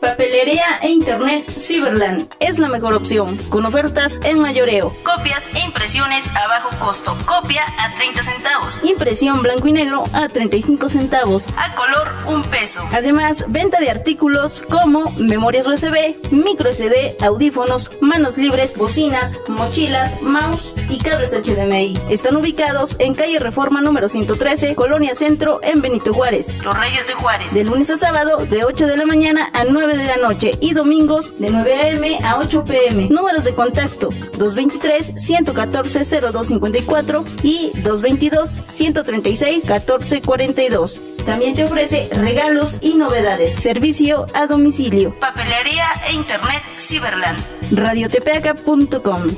Papelería e Internet Cyberland es la mejor opción, con ofertas en mayoreo, copias e impresiones a bajo costo, copia a 30 centavos, impresión blanco y negro a 35 centavos, a color $1. Además, venta de artículos como memorias USB, micro SD, audífonos, manos libres, bocinas, mochilas, mouse y cables HDMI. Están ubicados en Calle Reforma número 113, Colonia Centro, en Benito Juárez, Los Reyes de Juárez, de lunes a sábado de 8 de la mañana a 9 de la noche y domingos de 9 a.m. a 8 p.m. Números de contacto 223-114-0254 y 222-136-1442. También te ofrece regalos y novedades. Servicio a domicilio. Papelería e Internet Cyberland. Radiotepeaca.com.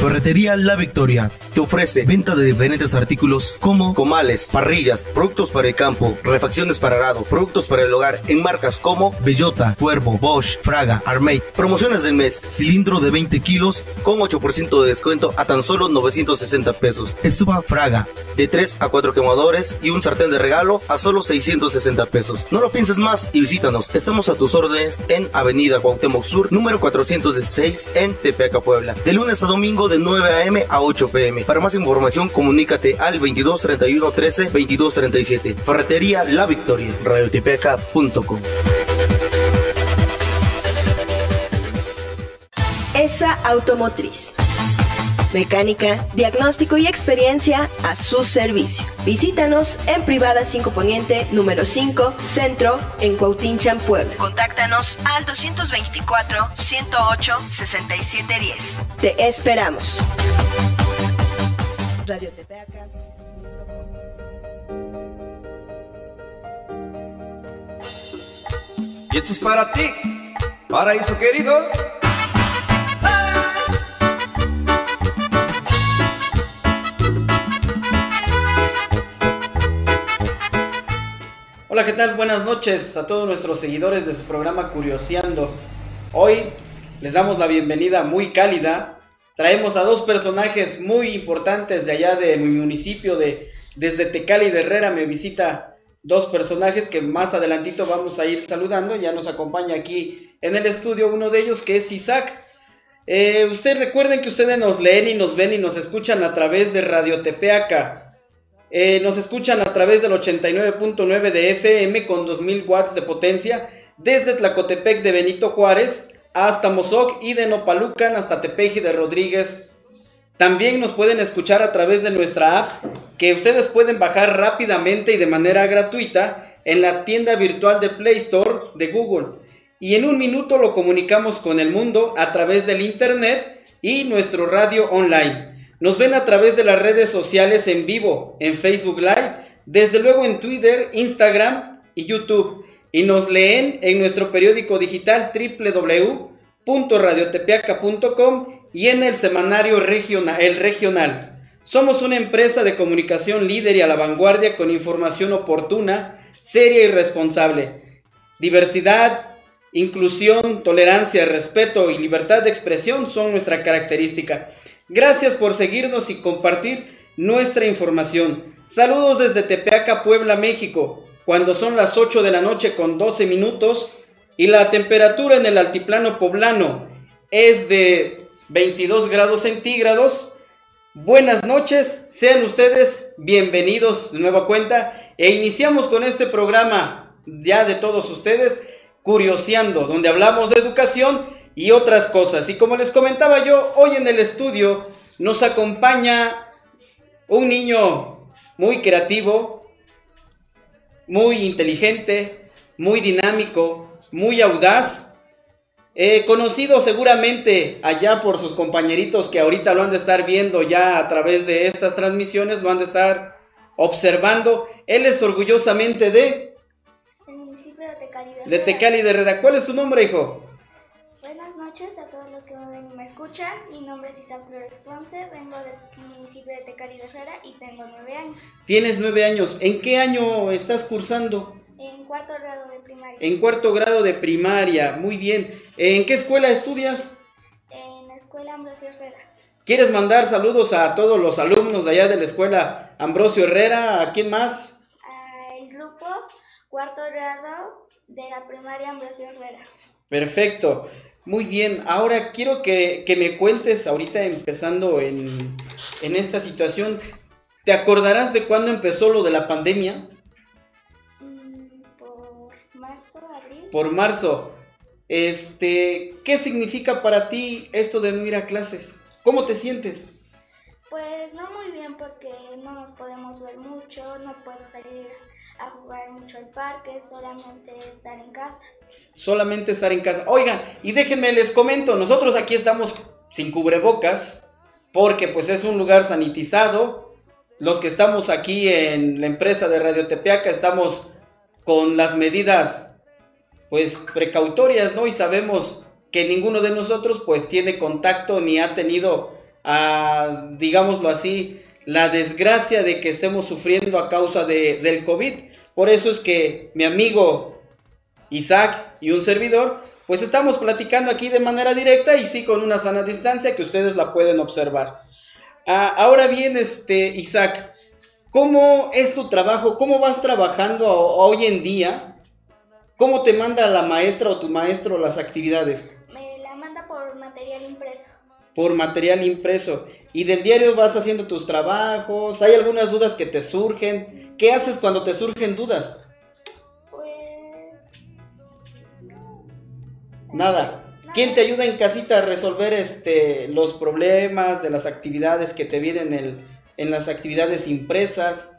Ferretería La Victoria te ofrece venta de diferentes artículos como comales, parrillas, productos para el campo, refacciones para arado, productos para el hogar en marcas como Bellota, Cuervo, Bosch, Fraga, Armey. Promociones del mes, cilindro de 20 kilos con 8% de descuento a tan solo 960 pesos. Estufa Fraga de 3 a 4 quemadores y un sartén de regalo a solo 660 pesos. No lo pienses más y visítanos. Estamos a tus órdenes en Avenida Cuauhtémoc Sur, número 416 en Tepeaca, Puebla. De lunes a domingo de 9 a.m. a 8 p.m. Para más información, comunícate al 22 31 13 22 37. Ferretería La Victoria. Radiotepeaca.com. Esa Automotriz. Mecánica, diagnóstico y experiencia a su servicio. Visítanos en Privada 5 Poniente, número 5, Centro, en Cuautinchan, Puebla. Contáctanos al 224-108-6710. Te esperamos. Radio Tepeaca. Y esto es para ti, paraíso querido. Hola, ¿qué tal? Buenas noches a todos nuestros seguidores de su programa Curiosi-Ando. Hoy les damos la bienvenida muy cálida. Traemos a dos personajes muy importantes de allá de mi municipio, desde Tecali de Herrera me visita dos personajes que más adelantito vamos a ir saludando. Ya nos acompaña aquí en el estudio uno de ellos, que es Isaac. Ustedes recuerden que ustedes nos leen y nos ven y nos escuchan a través de Radio Tepeaca. Nos escuchan a través del 89.9 de FM con 2000 watts de potencia, desde Tlacotepec de Benito Juárez hasta Mosoc y de Nopalucan hasta Tepeji de Rodríguez. También nos pueden escuchar a través de nuestra app, que ustedes pueden bajar rápidamente y de manera gratuita en la tienda virtual de Play Store de Google. Y en un minuto lo comunicamos con el mundo a través del internet y nuestro radio online. Nos ven a través de las redes sociales en vivo, en Facebook Live, desde luego en Twitter, Instagram y YouTube. Y nos leen en nuestro periódico digital www.radiotepeaca.com y en el semanario El Regional. Somos una empresa de comunicación líder y a la vanguardia con información oportuna, seria y responsable. Diversidad, inclusión, tolerancia, respeto y libertad de expresión son nuestra característica. Gracias por seguirnos y compartir nuestra información. Saludos desde Tepeaca, Puebla, México, cuando son las 8 de la noche con 12 minutos y la temperatura en el altiplano poblano es de 22 grados centígrados. Buenas noches, sean ustedes bienvenidos de nueva cuenta e iniciamos con este programa ya de todos ustedes, Curiosi-Ando, donde hablamos de educación y otras cosas. Y como les comentaba yo, hoy en el estudio nos acompaña un niño muy creativo, muy inteligente, muy dinámico, muy audaz, conocido seguramente allá por sus compañeritos que ahorita lo han de estar viendo ya a través de estas transmisiones, lo han de estar observando. Él es orgullosamente de... el municipio de Tecali de Herrera. De Tecali de Herrera. ¿Cuál es tu nombre, hijo? Buenas noches a todos los que me ven y me escuchan. Mi nombre es Isaac Flores Ponce, vengo del municipio de Tecali de Herrera y tengo 9 años. Tienes 9 años. ¿En qué año estás cursando? En cuarto grado de primaria. En cuarto grado de primaria, muy bien. ¿En qué escuela estudias? En la escuela Ambrosio Herrera. ¿Quieres mandar saludos a todos los alumnos de allá de la escuela Ambrosio Herrera? ¿A quién más? cuarto grado de la primaria Ambrosio Herrera. Perfecto, muy bien. Ahora quiero que me cuentes, ahorita empezando en esta situación, ¿te acordarás de cuándo empezó lo de la pandemia? Por marzo, abril. Por marzo. ¿Qué significa para ti esto de no ir a clases? ¿Cómo te sientes? Pues no muy bien, porque no nos podemos ver mucho, no puedo salir a jugar mucho al parque, solamente estar en casa. Solamente estar en casa. Oigan, y déjenme les comento, nosotros aquí estamos sin cubrebocas, porque pues es un lugar sanitizado. Los que estamos aquí en la empresa de Radio Tepeaca estamos con las medidas pues precautorias, ¿no? Y sabemos que ninguno de nosotros pues tiene contacto ni ha tenido... digámoslo así, la desgracia de que estemos sufriendo a causa del COVID. Por eso es que mi amigo Isaac y un servidor, pues estamos platicando aquí de manera directa y sí con una sana distancia que ustedes la pueden observar. Ahora bien, Isaac, ¿cómo es tu trabajo? ¿Cómo vas trabajando hoy en día? ¿Cómo te manda la maestra o tu maestro las actividades? Me la manda por material impreso. Por material impreso. Y del diario vas haciendo tus trabajos. ¿Hay algunas dudas que te surgen? ¿Qué haces cuando te surgen dudas? Pues... Nada. ¿Quién te ayuda en casita a resolver los problemas de las actividades que te vienen en las actividades impresas?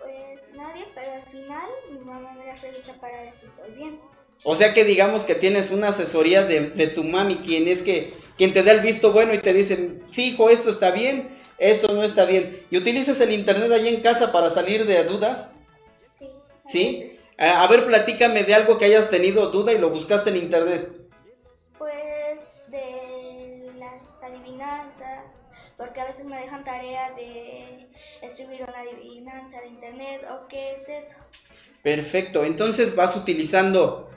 Pues nadie, pero al final mi mamá me las revisa para ver si estoy bien. O sea que digamos que tienes una asesoría de tu mami, quien te da el visto bueno y te dice, sí hijo, esto está bien, esto no está bien. ¿Y utilizas el internet allá en casa para salir de dudas? Sí. ¿Sí? A ver, platícame de algo que hayas tenido duda y lo buscaste en internet. Pues de las adivinanzas, porque a veces me dejan tarea de escribir una adivinanza de internet o qué es eso. Perfecto, entonces vas utilizando...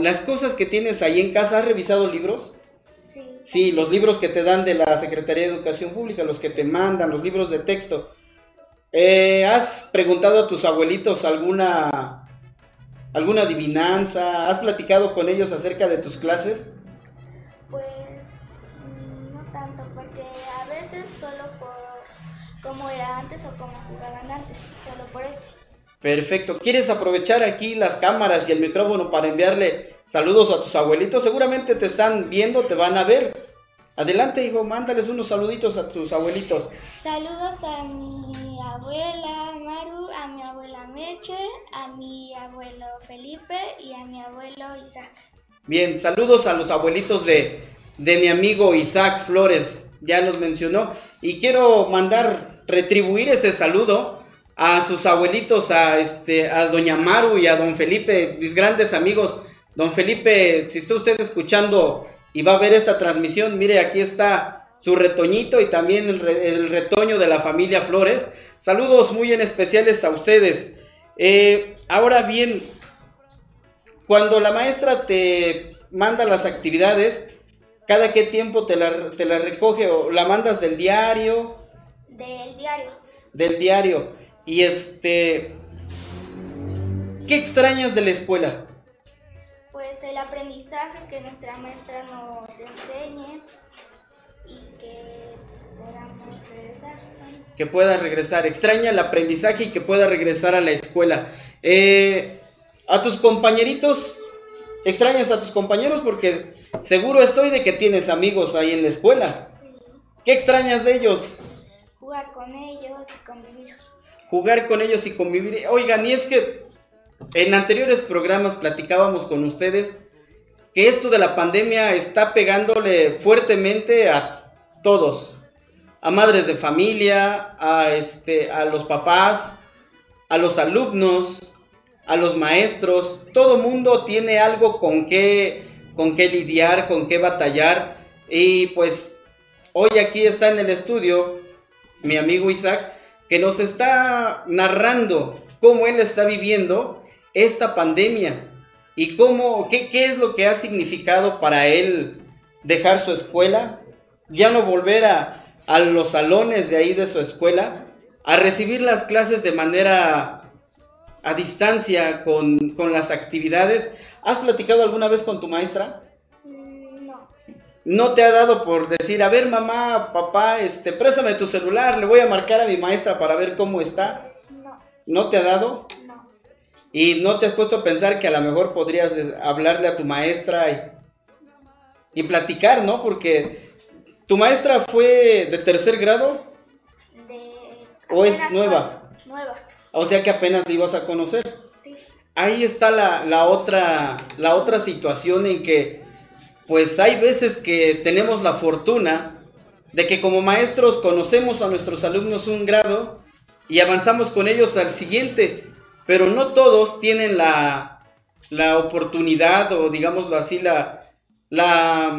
las cosas que tienes ahí en casa. ¿Has revisado libros? Sí. Sí, los libros que te dan de la Secretaría de Educación Pública, los que sí te mandan, los libros de texto. Sí. ¿Has preguntado a tus abuelitos alguna adivinanza? ¿Has platicado con ellos acerca de tus clases? Pues no tanto, porque a veces solo por cómo era antes o cómo jugaban antes, solo por eso. Perfecto, ¿quieres aprovechar aquí las cámaras y el micrófono para enviarle saludos a tus abuelitos? Seguramente te están viendo, te van a ver. Adelante, hijo, mándales unos saluditos a tus abuelitos. Saludos a mi abuela Maru, a mi abuela Meche, a mi abuelo Felipe y a mi abuelo Isaac. Bien, saludos a los abuelitos de mi amigo Isaac Flores, ya los mencionó. Y quiero retribuir ese saludo a sus abuelitos, a doña Maru y a don Felipe, mis grandes amigos. Don Felipe, si está usted escuchando y va a ver esta transmisión, mire, aquí está su retoñito y también el retoño de la familia Flores. Saludos muy en especiales a ustedes. Ahora bien, cuando la maestra te manda las actividades, ¿cada qué tiempo te la recoge o la mandas del diario? Del diario. Del diario. Y ¿qué extrañas de la escuela? Pues el aprendizaje, que nuestra maestra nos enseñe y que podamos regresar. Que pueda regresar, extraña el aprendizaje y que pueda regresar a la escuela. ¿A tus compañeritos? ¿Extrañas a tus compañeros? Porque seguro estoy de que tienes amigos ahí en la escuela. Sí. ¿Qué extrañas de ellos? Jugar con ellos y convivir. Jugar con ellos y convivir. Oigan, y es que en anteriores programas platicábamos con ustedes que esto de la pandemia está pegándole fuertemente a todos, a madres de familia, a los papás, a los alumnos, a los maestros. Todo mundo tiene algo con qué lidiar, con qué batallar. Y pues hoy aquí está en el estudio mi amigo Isaac, que nos está narrando cómo él está viviendo esta pandemia y qué es lo que ha significado para él dejar su escuela, ya no volver a los salones de ahí de su escuela, a recibir las clases de manera a distancia con las actividades. ¿Has platicado alguna vez con tu maestra? No. ¿No te ha dado por decir, a ver mamá, papá, préstame tu celular, le voy a marcar a mi maestra para ver cómo está? No. ¿No te ha dado? No. ¿Y no te has puesto a pensar que a lo mejor podrías hablarle a tu maestra y platicar, ¿no? Porque tu maestra fue de tercer grado. ¿O es nueva? Nueva. O sea que apenas te ibas a conocer. Sí. Ahí está la otra situación en que, pues hay veces que tenemos la fortuna de que como maestros conocemos a nuestros alumnos un grado y avanzamos con ellos al siguiente, pero no todos tienen la oportunidad o digámoslo así, la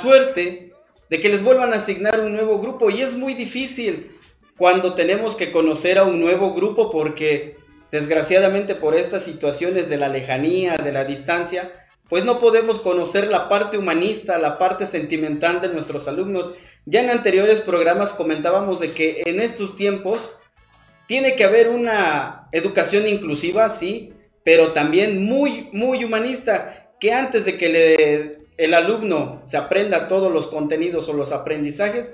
suerte de que les vuelvan a asignar un nuevo grupo, y es muy difícil cuando tenemos que conocer a un nuevo grupo, porque desgraciadamente por estas situaciones de la lejanía, de la distancia, pues no podemos conocer la parte humanista, la parte sentimental de nuestros alumnos. Ya en anteriores programas comentábamos de que en estos tiempos tiene que haber una educación inclusiva, sí, pero también muy, muy humanista, que antes de que el alumno se aprenda todos los contenidos o los aprendizajes,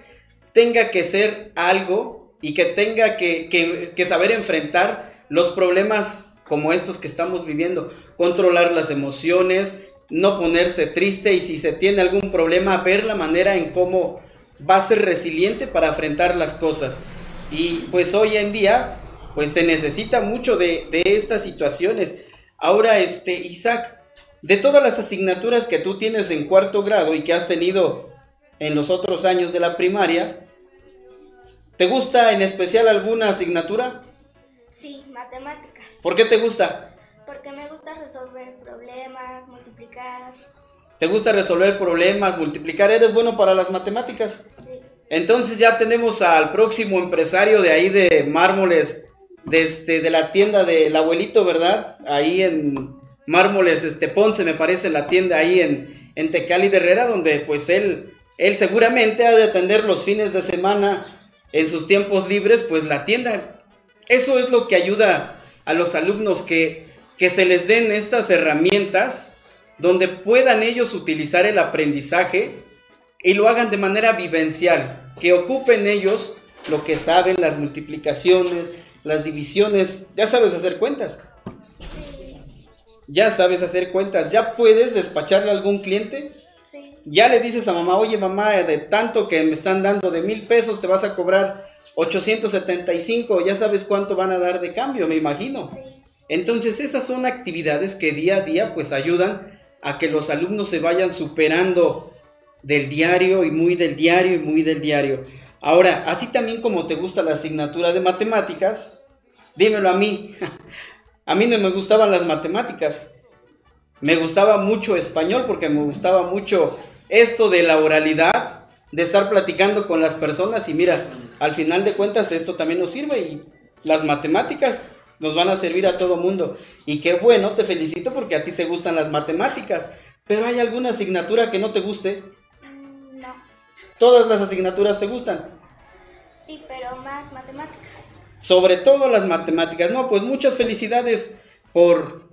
tenga que ser algo y que tenga que saber enfrentar los problemas como estos que estamos viviendo, controlar las emociones, no ponerse triste, y si se tiene algún problema, ver la manera en cómo va a ser resiliente para enfrentar las cosas. Y pues hoy en día, pues se necesita mucho de estas situaciones. Ahora, Isaac, de todas las asignaturas que tú tienes en cuarto grado y que has tenido en los otros años de la primaria, ¿te gusta en especial alguna asignatura? Sí, matemáticas. ¿Por qué te gusta? Porque me gusta resolver problemas, multiplicar. ¿Te gusta resolver problemas, multiplicar? ¿Eres bueno para las matemáticas? Sí. Entonces ya tenemos al próximo empresario de ahí de Mármoles, de la tienda del abuelito, ¿verdad? Ahí en Mármoles, Ponce me parece, la tienda ahí en Tecali de Herrera, donde pues él seguramente ha de atender los fines de semana. En sus tiempos libres, pues la tienda. Eso es lo que ayuda a los alumnos, que se les den estas herramientas donde puedan ellos utilizar el aprendizaje y lo hagan de manera vivencial, que ocupen ellos lo que saben, las multiplicaciones, las divisiones. Ya sabes hacer cuentas. Sí. Ya sabes hacer cuentas. ¿Ya puedes despacharle a algún cliente? Sí. Ya le dices a mamá, oye mamá, de tanto que me están dando de 1,000 pesos, te vas a cobrar 875, ya sabes cuánto van a dar de cambio, me imagino. Sí. Entonces esas son actividades que día a día pues ayudan a que los alumnos se vayan superando del diario y muy del diario y muy del diario. Ahora, así también como te gusta la asignatura de matemáticas, dímelo a mí. A mí no me gustaban las matemáticas. Me gustaba mucho español, porque me gustaba mucho esto de la oralidad, de estar platicando con las personas, y mira, al final de cuentas esto también nos sirve, y las matemáticas nos van a servir a todo mundo. Y qué bueno, te felicito porque a ti te gustan las matemáticas, pero ¿hay alguna asignatura que no te guste? No. ¿Todas las asignaturas te gustan? Sí, pero más matemáticas. Sobre todo las matemáticas. No, pues muchas felicidades por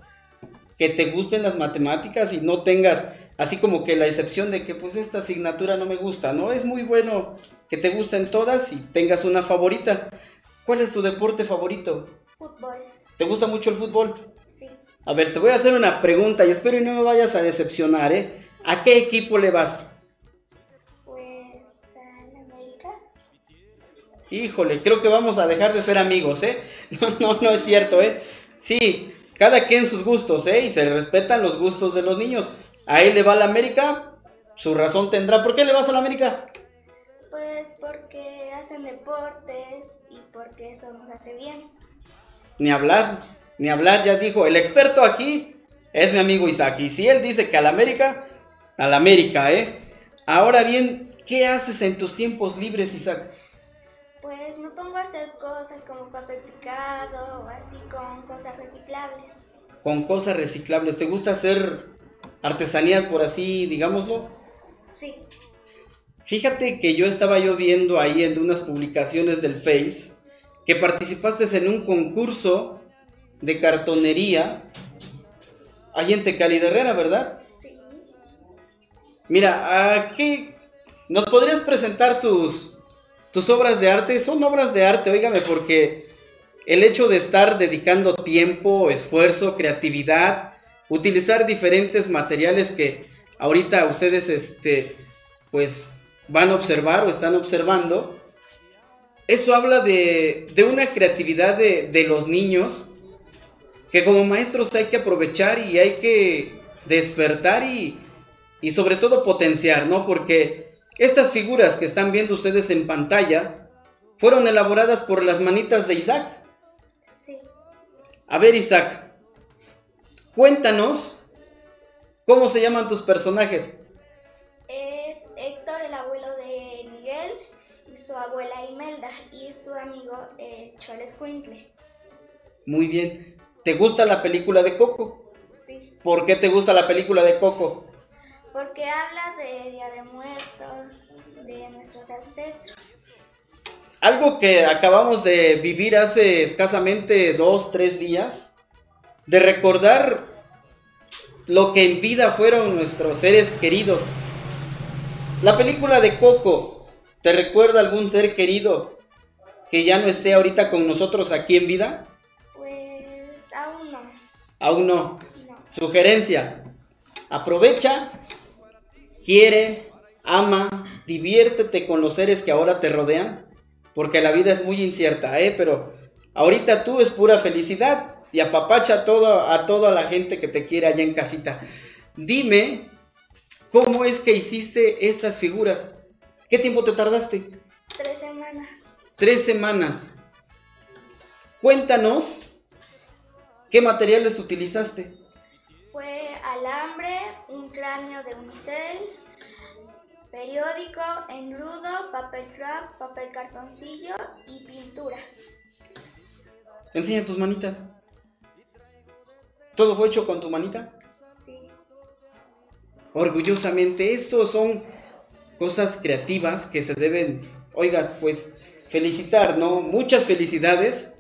que te gusten las matemáticas y no tengas así como que la excepción de que pues esta asignatura no me gusta, ¿no? Es muy bueno que te gusten todas y tengas una favorita. ¿Cuál es tu deporte favorito? Fútbol. ¿Te gusta mucho el fútbol? Sí. A ver, te voy a hacer una pregunta y espero y no me vayas a decepcionar, ¿eh? ¿A qué equipo le vas? Pues al América. Híjole, creo que vamos a dejar de ser amigos, ¿eh? No es cierto, ¿eh? Sí. Cada quien sus gustos, ¿eh? Y se respetan los gustos de los niños. A él le va a la América, su razón tendrá. ¿Por qué le vas a la América? Pues porque hacen deportes y porque eso nos hace bien. Ni hablar, ya dijo. El experto aquí es mi amigo Isaac. Y si él dice que a la América, ¿eh? Ahora bien, ¿qué haces en tus tiempos libres, Isaac? Pues me pongo a hacer cosas como papel picado o así con cosas reciclables. Con cosas reciclables. ¿Te gusta hacer artesanías, por así digámoslo? Sí. Fíjate que yo estaba viendo ahí en unas publicaciones del Face que participaste en un concurso de cartonería ahí en Tecali de Herrera, ¿verdad? Sí. Mira, aquí nos podrías presentar tus obras de arte. Son obras de arte, óigame, porque el hecho de estar dedicando tiempo, esfuerzo, creatividad, utilizar diferentes materiales que ahorita ustedes pues van a observar o están observando, eso habla de una creatividad de los niños que como maestros hay que aprovechar y hay que despertar y sobre todo potenciar, ¿no? Porque estas figuras que están viendo ustedes en pantalla fueron elaboradas por las manitas de Isaac. Sí. A ver, Isaac, cuéntanos cómo se llaman tus personajes. Es Héctor, el abuelo de Miguel, y su abuela Imelda, y su amigo Cholescuintle. Muy bien. ¿Te gusta la película de Coco? Sí. ¿Por qué te gusta la película de Coco? Porque habla de Día de Muertos, de nuestros ancestros. Algo que acabamos de vivir hace escasamente 2, 3 días, de recordar lo que en vida fueron nuestros seres queridos. La película de Coco, ¿te recuerda algún ser querido que ya no esté ahorita con nosotros aquí en vida? Pues aún no. ¿Aún no? No. Sugerencia: aprovecha, quiere, ama, diviértete con los seres que ahora te rodean, porque la vida es muy incierta, pero ahorita tú es pura felicidad y apapacha a toda la gente que te quiere allá en casita. Dime, ¿cómo es que hiciste estas figuras? ¿Qué tiempo te tardaste? 3 semanas. 3 semanas. Cuéntanos, ¿qué materiales utilizaste? Fue alambre, un cráneo de unicel, periódico, engrudo, papel craft, papel cartoncillo y pintura. Enseña tus manitas. ¿Todo fue hecho con tu manita? Sí. Orgullosamente, estos son cosas creativas que se deben, oiga, pues felicitar, ¿no? Muchas felicidades,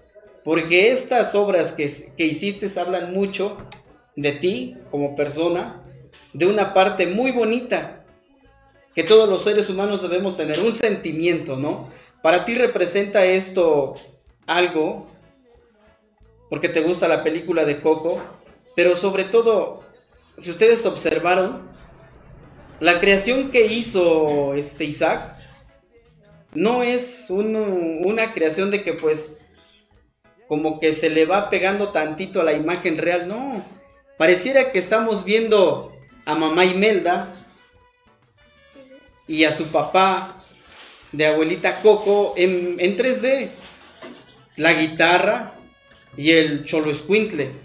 porque estas obras que hiciste hablan mucho de ti como persona, de una parte muy bonita que todos los seres humanos debemos tener, un sentimiento, ¿no? Para ti representa esto algo, porque te gusta la película de Coco, pero sobre todo, si ustedes observaron, la creación que hizo Isaac no es una creación de que pues como que se le va pegando tantito a la imagen real, no. Pareciera que estamos viendo a mamá Imelda, sí, y a su papá de abuelita Coco en 3D. La guitarra y el Cholescuintle.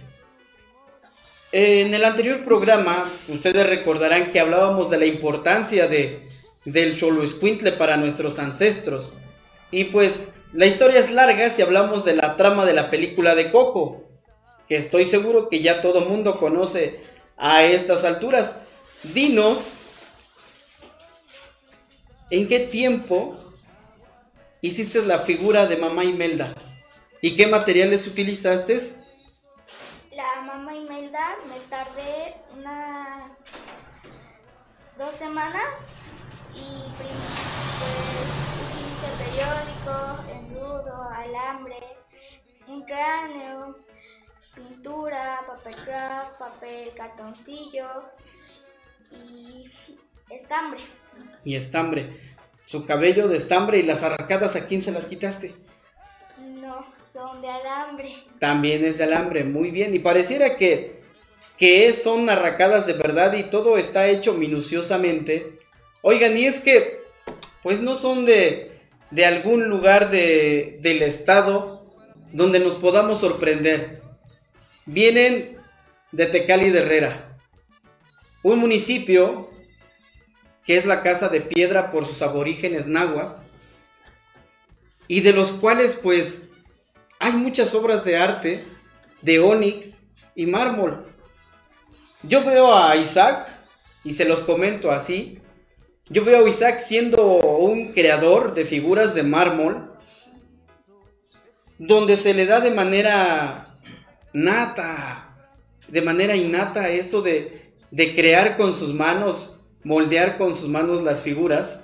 En el anterior programa, ustedes recordarán que hablábamos de la importancia del Cholescuintle para nuestros ancestros. Y pues la historia es larga si hablamos de la trama de la película de Coco, que estoy seguro que ya todo mundo conoce a estas alturas. Dinos, ¿en qué tiempo hiciste la figura de mamá Imelda? ¿Y qué materiales utilizaste? La mamá Imelda me tardé unas 2 semanas y pues utilicé periódico, engrudo, alambre, un cráneo, pintura, papel craft, papel cartoncillo y estambre. Y estambre. Su cabello de estambre. ¿Y las arracadas a quién se las quitaste? No, son de alambre. También es de alambre, muy bien. Y pareciera que son arracadas de verdad y todo está hecho minuciosamente. Oigan, y es que pues no son de algún lugar del estado donde nos podamos sorprender. Vienen de Tecali de Herrera, un municipio que es la casa de piedra por sus aborígenes nahuas, y de los cuales pues hay muchas obras de arte de ónix y mármol. Yo veo a Isaac, y se los comento así, yo veo a Isaac siendo un creador de figuras de mármol, donde se le da de manera nata, de manera innata, esto de crear con sus manos, moldear con sus manos las figuras.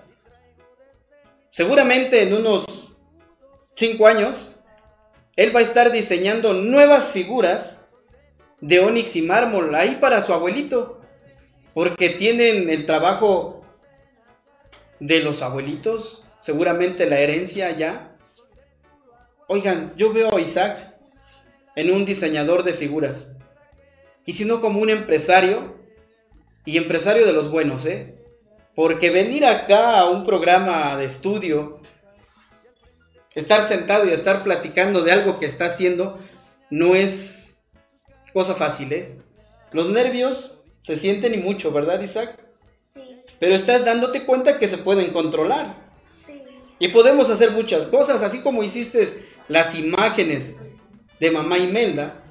Seguramente en unos 5 años, él va a estar diseñando nuevas figuras de ónix y mármol ahí para su abuelito, porque tienen el trabajo de los abuelitos, seguramente la herencia ya. Oigan, yo veo a Isaac en un diseñador de figuras, y si no como un empresario, y empresario de los buenos, porque venir acá a un programa de estudio, estar sentado y estar platicando de algo que está haciendo, no es cosa fácil, Los nervios se sienten y mucho, ¿verdad, Isaac? Sí. Pero estás dándote cuenta que se pueden controlar. Sí. Y podemos hacer muchas cosas, así como hiciste las imágenes de mamá Imelda.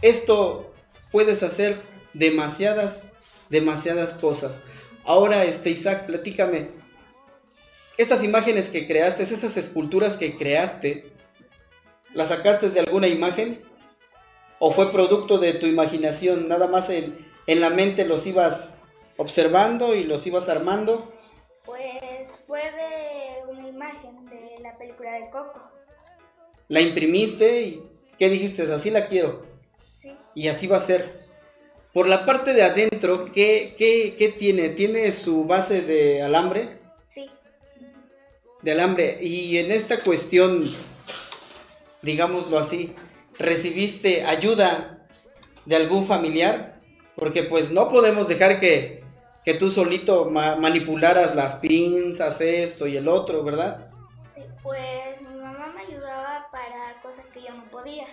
Esto puedes hacer demasiadas cosas. Ahora, Isaac, platícame. Estas imágenes que creaste, esas esculturas que creaste, ¿las sacaste de alguna imagen? ¿O fue producto de tu imaginación? Nada más en la mente los ibas observando y los ibas armando. Pues fue de una imagen de la película de Coco. ¿La imprimiste y qué dijiste? Así la quiero. Sí. Y así va a ser. Por la parte de adentro, ¿qué tiene? ¿Tiene su base de alambre? Sí. De alambre. Y en esta cuestión, digámoslo así, ¿recibiste ayuda de algún familiar? Porque pues no podemos dejar que tú solito manipularas las pinzas, esto y el otro, ¿verdad? Sí, pues mi mamá me ayudaba para cosas que yo no podía.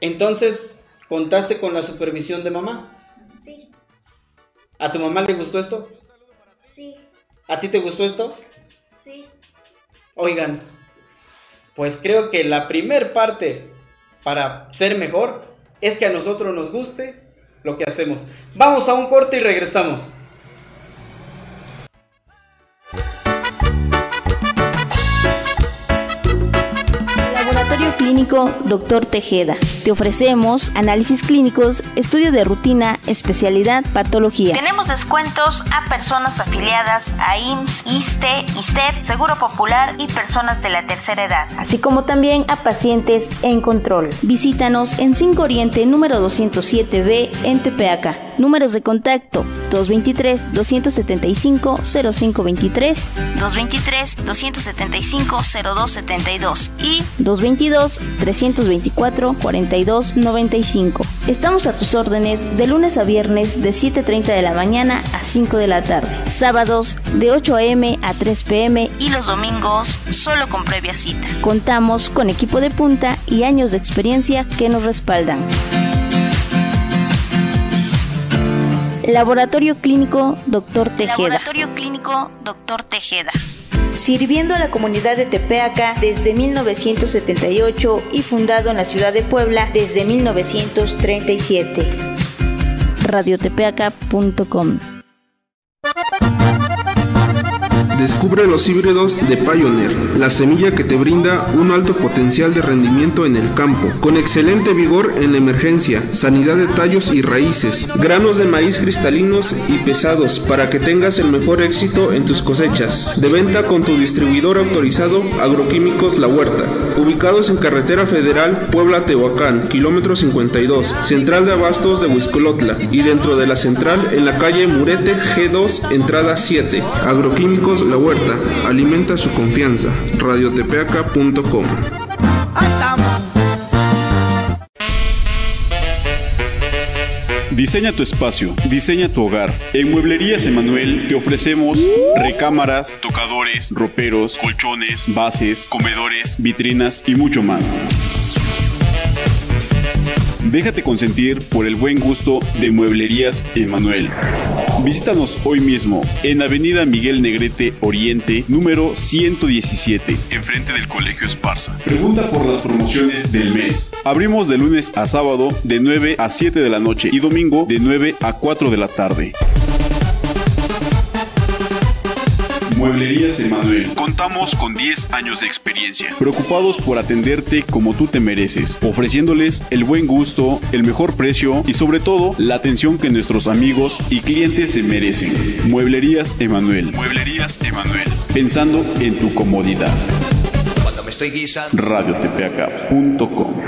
Entonces, ¿contaste con la supervisión de mamá? Sí. ¿A tu mamá le gustó esto? Sí. ¿A ti te gustó esto? Sí. Oigan, pues creo que la primer parte para ser mejor es que a nosotros nos guste lo que hacemos. Vamos a un corte y regresamos. Laboratorio Clínico Doctor Tejeda. Te ofrecemos análisis clínicos, estudio de rutina, especialidad, patología. Tenemos descuentos a personas afiliadas a IMSS, ISSSTE, ISTEP, Seguro Popular y personas de la tercera edad, así como también a pacientes en control. Visítanos en 5 Oriente, número 207B, en Tepeaca. Números de contacto: 223-275-0523, 223-275-0272 y 222-324-4295. Estamos a tus órdenes de lunes a viernes de 7:30 de la mañana a 5 de la tarde, sábados de 8 a.m. a 3 p.m. y los domingos solo con previa cita. Contamos con equipo de punta y años de experiencia que nos respaldan. Laboratorio Clínico Doctor Tejeda. Laboratorio Clínico Doctor Tejeda. Sirviendo a la comunidad de Tepeaca desde 1978 y fundado en la ciudad de Puebla desde 1937. Radiotepeaca.com. Descubre los híbridos de Pioneer, la semilla que te brinda un alto potencial de rendimiento en el campo, con excelente vigor en la emergencia, sanidad de tallos y raíces, granos de maíz cristalinos y pesados para que tengas el mejor éxito en tus cosechas. De venta con tu distribuidor autorizado Agroquímicos La Huerta, ubicados en Carretera Federal Puebla Tehuacán, kilómetro 52, Central de Abastos de Huixcolotla y dentro de la central en la calle Murete G2, entrada 7. Agroquímicos La Huerta, alimenta su confianza. Radiotepeaca.com. Diseña tu espacio, diseña tu hogar. En Mueblerías Emanuel te ofrecemos recámaras, tocadores, roperos, colchones, bases, comedores, vitrinas y mucho más. Déjate consentir por el buen gusto de Mueblerías Emanuel. Visítanos hoy mismo en Avenida Miguel Negrete Oriente, número 117, enfrente del Colegio Esparza. Pregunta por las promociones del mes. Abrimos de lunes a sábado de 9 a 7 de la noche y domingo de 9 a 4 de la tarde. Mueblerías Emanuel. Contamos con 10 años de experiencia. experiencia, preocupados por atenderte como tú te mereces, ofreciéndoles el buen gusto, el mejor precio y sobre todo la atención que nuestros amigos y clientes se merecen. Mueblerías Emanuel. Mueblerías Emanuel. Pensando en tu comodidad. Radiotepeaca.com.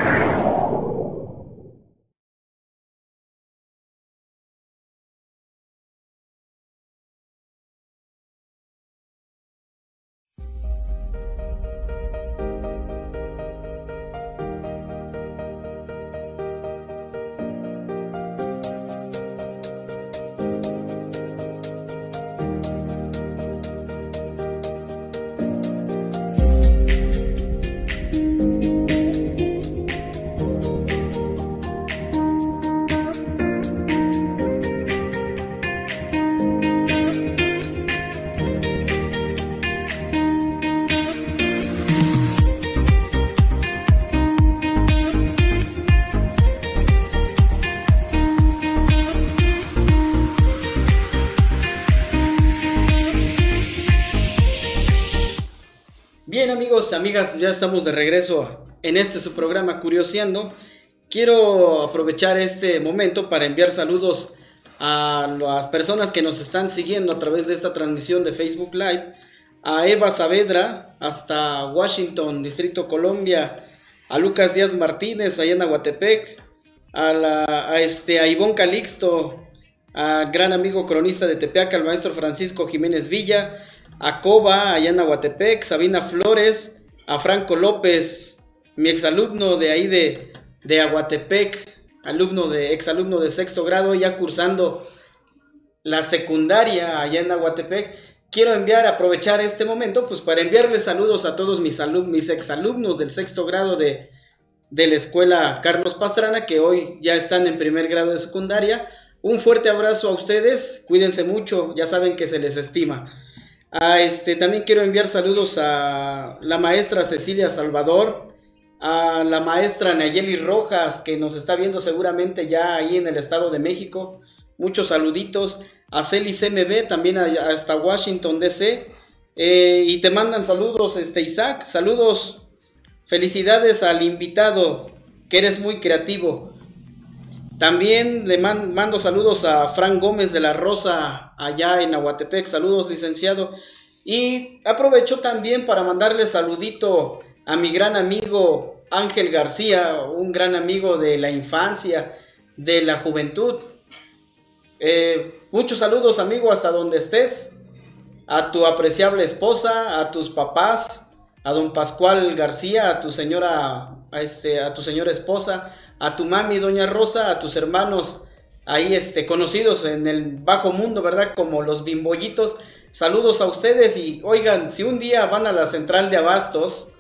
Amigas, ya estamos de regreso en este su programa Curiosi-Ando. Quiero aprovechar este momento para enviar saludos a las personas que nos están siguiendo a través de esta transmisión de Facebook Live. A Eva Saavedra hasta Washington, Distrito Colombia. A Lucas Díaz Martínez allá en Aguatepec. A Ivonne Calixto, a gran amigo cronista de Tepeaca, al maestro Francisco Jiménez Villa. A Coba, allá en Aguatepec. Sabina Flores, a Franco López, mi exalumno de ahí de Aguatepec, exalumno de sexto grado, ya cursando la secundaria allá en Aguatepec. Quiero aprovechar este momento pues para enviarles saludos a todos mis exalumnos del sexto grado de la escuela Carlos Pastrana, que hoy ya están en primer grado de secundaria. Un fuerte abrazo a ustedes, cuídense mucho, ya saben que se les estima. También quiero enviar saludos a la maestra Cecilia Salvador, a la maestra Nayeli Rojas, que nos está viendo seguramente ya ahí en el Estado de México. Muchos saluditos a Celis MB, también hasta Washington DC, y te mandan saludos, Isaac. Saludos, felicidades al invitado, que eres muy creativo. También le mando saludos a Fran Gómez de la Rosa, allá en Aguatepec. Saludos, licenciado. Y aprovecho también para mandarle saludito a mi gran amigo Ángel García, un gran amigo de la infancia, de la juventud. Muchos saludos, amigo, hasta donde estés. A tu apreciable esposa, a tus papás, a don Pascual García, a tu señora, a tu señora esposa, a tu mami, doña Rosa, a tus hermanos ahí conocidos en el bajo mundo, ¿verdad? Como los bimbollitos. Saludos a ustedes. Y oigan, si un día van a la Central de Abastos,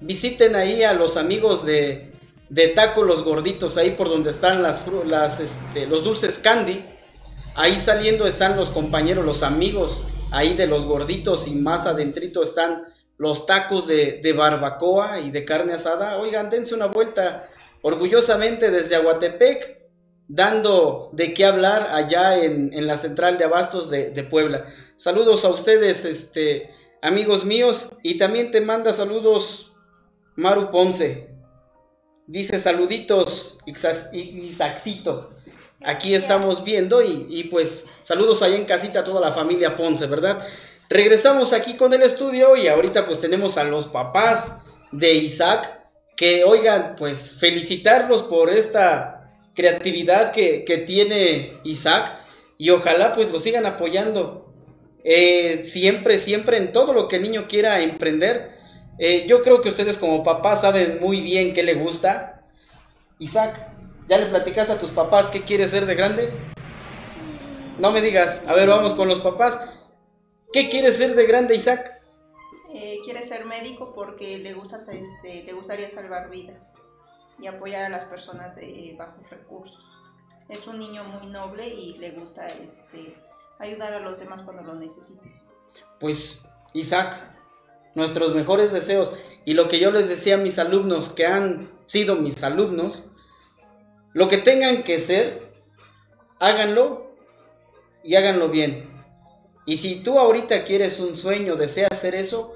visiten ahí a los amigos de Taco Los Gorditos, ahí por donde están los dulces candy. Ahí saliendo están los compañeros, los amigos ahí de Los Gorditos, y más adentrito están los tacos de barbacoa y de carne asada. Oigan, dense una vuelta. Orgullosamente desde Aguatepec, dando de qué hablar allá en la Central de Abastos de Puebla. Saludos a ustedes, amigos míos. Y también te manda saludos Maru Ponce. Dice saluditos, Isaacito. Aquí estamos viendo y pues saludos allá en casita a toda la familia Ponce, ¿verdad? Regresamos aquí con el estudio y ahorita pues tenemos a los papás de Isaac, que oigan, pues felicitarlos por esta creatividad que tiene Isaac, y ojalá pues lo sigan apoyando siempre en todo lo que el niño quiera emprender. Yo creo que ustedes como papás saben muy bien qué le gusta. Isaac, ¿ya le platicaste a tus papás qué quieres ser de grande? No me digas. A ver, vamos con los papás. ¿Qué quieres ser de grande, Isaac? Quiere ser médico porque le gustaría salvar vidas y apoyar a las personas de bajos recursos. Es un niño muy noble y le gusta ayudar a los demás cuando lo necesiten. Pues, Isaac, nuestros mejores deseos. Y lo que yo les decía a mis alumnos que han sido mis alumnos, lo que tengan que ser, háganlo y háganlo bien. Y si tú ahorita quieres un sueño, deseas hacer eso,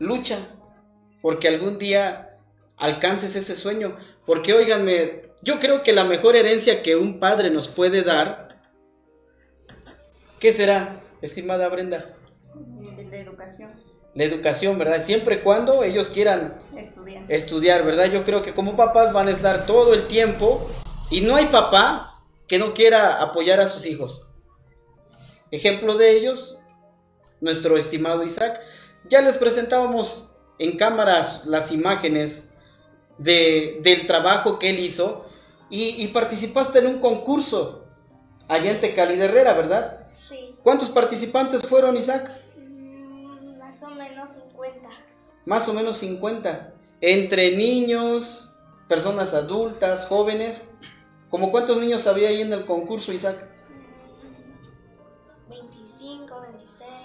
lucha, porque algún día alcances ese sueño. Porque, óiganme, yo creo que la mejor herencia que un padre nos puede dar, ¿qué será, estimada Brenda? La educación. La educación, ¿verdad? Siempre y cuando ellos quieran estudiar, ¿verdad? Yo creo que como papás van a estar todo el tiempo, y no hay papá que no quiera apoyar a sus hijos. Ejemplo de ellos, nuestro estimado Isaac. Ya les presentábamos en cámaras las imágenes del trabajo que él hizo, y participaste en un concurso allá en Tecali de Herrera, ¿verdad? Sí. ¿Cuántos participantes fueron, Isaac? Más o menos 50. Más o menos 50. Entre niños, personas adultas, jóvenes. ¿Cómo cuántos niños había ahí en el concurso, Isaac? 25, 26.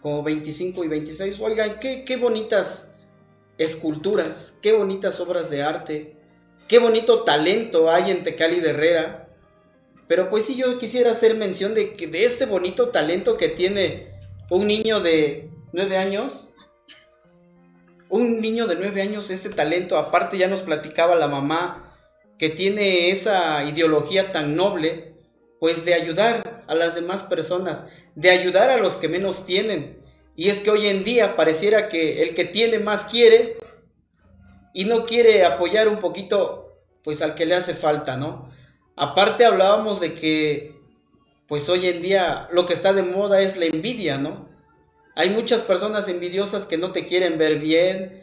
Como 25 y 26. Oigan, qué bonitas esculturas, qué bonitas obras de arte, qué bonito talento hay en Tecali de Herrera. Pero pues sí, yo quisiera hacer mención de este bonito talento que tiene un niño de 9 años, este talento. Aparte, ya nos platicaba la mamá que tiene esa ideología tan noble, pues de ayudar a las demás personas, de ayudar a los que menos tienen. Y es que hoy en día pareciera que el que tiene más quiere, y no quiere apoyar un poquito, pues al que le hace falta, ¿no? Aparte, hablábamos de que pues hoy en día lo que está de moda es la envidia, ¿no? Hay muchas personas envidiosas que no te quieren ver bien,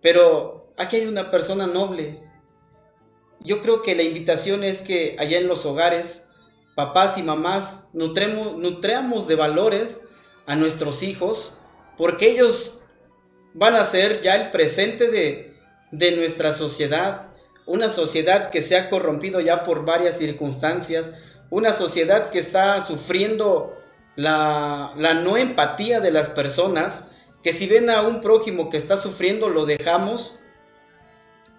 pero aquí hay una persona noble. Yo creo que la invitación es que allá en los hogares, papás y mamás, nutriamos de valores a nuestros hijos, porque ellos van a ser ya el presente de nuestra sociedad, una sociedad que se ha corrompido ya por varias circunstancias, una sociedad que está sufriendo la no empatía de las personas, que si ven a un prójimo que está sufriendo, lo dejamos.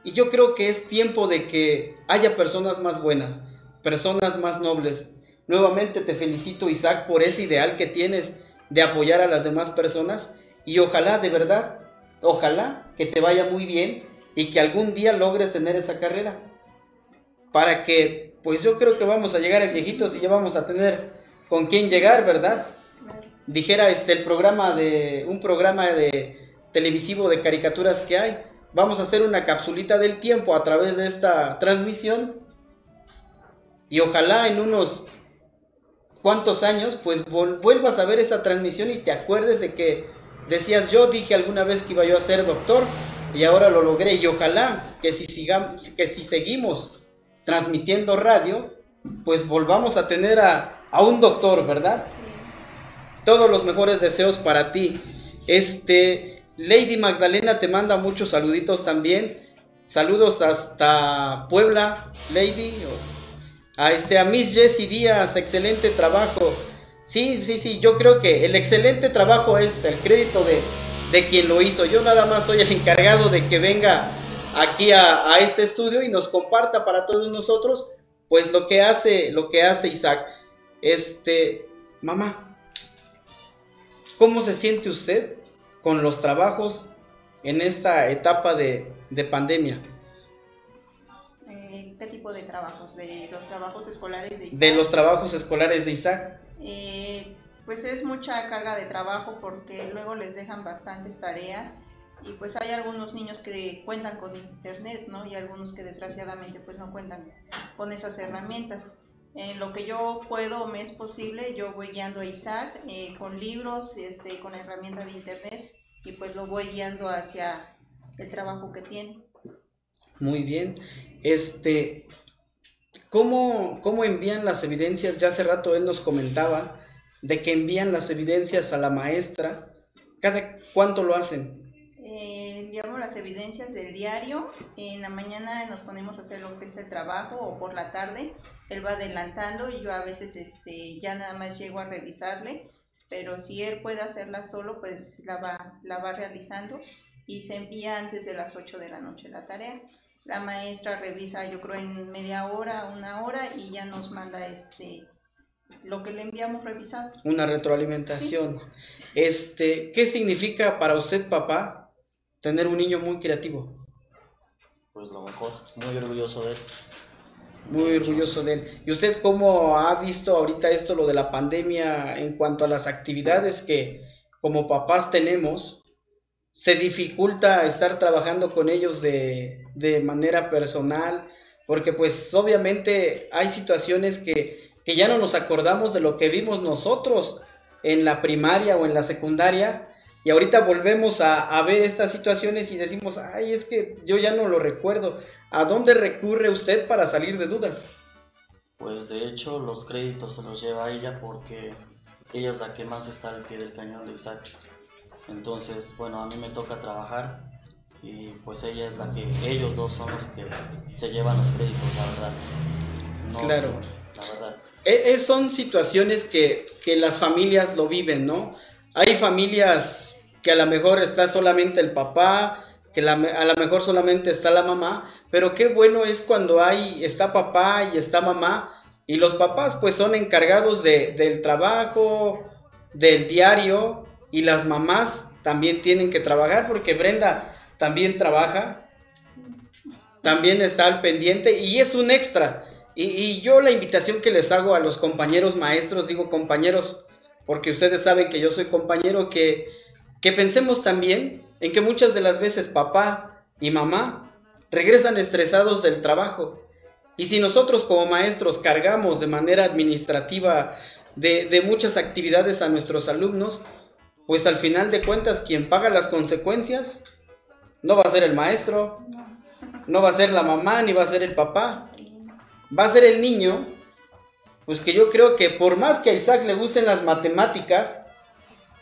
Y yo creo que es tiempo de que haya personas más buenas, personas más nobles. Nuevamente te felicito, Isaac, por ese ideal que tienes de apoyar a las demás personas, y ojalá, de verdad, ojalá que te vaya muy bien y que algún día logres tener esa carrera, para que, pues yo creo que vamos a llegar a viejitos y ya vamos a tener con quién llegar, ¿verdad? Dijera el programa un programa de televisivo de caricaturas que hay. Vamos a hacer una capsulita del tiempo a través de esta transmisión, y ojalá en unos cuantos años pues vuelvas a ver esta transmisión y te acuerdes de que decías: yo dije alguna vez que iba yo a ser doctor y ahora lo logré. Y ojalá que si seguimos transmitiendo radio, pues volvamos a tener a un doctor, ¿verdad? Sí. Todos los mejores deseos para ti. Lady Magdalena te manda muchos saluditos también. Saludos hasta Puebla, Lady. A Miss Jessie Díaz, excelente trabajo. Sí, yo creo que el excelente trabajo es el crédito de quien lo hizo. Yo nada más soy el encargado de que venga aquí a este estudio y nos comparta para todos nosotros pues lo que hace Isaac. Mamá, ¿cómo se siente usted con los trabajos en esta etapa de pandemia? ¿Qué tipo de trabajos? ¿De los trabajos escolares de Isaac? De los trabajos escolares de Isaac. Pues es mucha carga de trabajo, porque luego les dejan bastantes tareas. Y pues hay algunos niños que cuentan con internet, ¿no? Y algunos que desgraciadamente pues no cuentan con esas herramientas. En lo que yo puedo, me es posible, yo voy guiando a Isaac con libros, con la herramienta de internet, y pues lo voy guiando hacia el trabajo que tiene. Muy bien. ¿Cómo envían las evidencias? Ya hace rato él nos comentaba de que envían las evidencias a la maestra. ¿Cada cuánto lo hacen? Enviamos las evidencias del diario. En la mañana nos ponemos a hacer lo que es el trabajo, o por la tarde él va adelantando y yo a veces ya nada más llego a revisarle, pero si él puede hacerla solo, pues la va realizando, y se envía antes de las 8 de la noche la tarea. La maestra revisa, yo creo, en media hora, una hora, y ya nos manda lo que le enviamos revisado. Una retroalimentación. Sí. ¿Qué significa para usted, papá, tener un niño muy creativo. Pues lo mejor, muy orgulloso de él. Muy orgulloso de él. ¿Y usted cómo ha visto ahorita esto, lo de la pandemia, en cuanto a las actividades que como papás tenemos? ¿Se dificulta estar trabajando con ellos de manera personal? Porque pues obviamente hay situaciones que ya no nos acordamos de lo que vimos nosotros en la primaria o en la secundaria, y ahorita volvemos a ver estas situaciones y decimos, ay, es que yo ya no lo recuerdo. ¿A dónde recurre usted para salir de dudas? Pues de hecho los créditos se los lleva a ella, porque ella es la que más está al pie del cañón de Isaac. Entonces, bueno, a mí me toca trabajar y pues ella es la que, ellos dos son los que se llevan los créditos, la verdad. No, claro. La verdad. Son situaciones que las familias lo viven, ¿no? Hay familias que a lo mejor está solamente el papá, que a lo mejor solamente está la mamá, pero qué bueno es cuando está papá y está mamá, y los papás pues son encargados del trabajo, del diario, y las mamás también tienen que trabajar, porque Brenda también trabaja, también está al pendiente, y es un extra. Y yo la invitación que les hago a los compañeros maestros, digo compañeros, porque ustedes saben que yo soy compañero, que pensemos también en que muchas de las veces papá y mamá regresan estresados del trabajo, y si nosotros como maestros cargamos de manera administrativa de muchas actividades a nuestros alumnos, pues al final de cuentas quien paga las consecuencias no va a ser el maestro, no va a ser la mamá, ni va a ser el papá, va a ser el niño. Pues que yo creo que por más que a Isaac le gusten las matemáticas,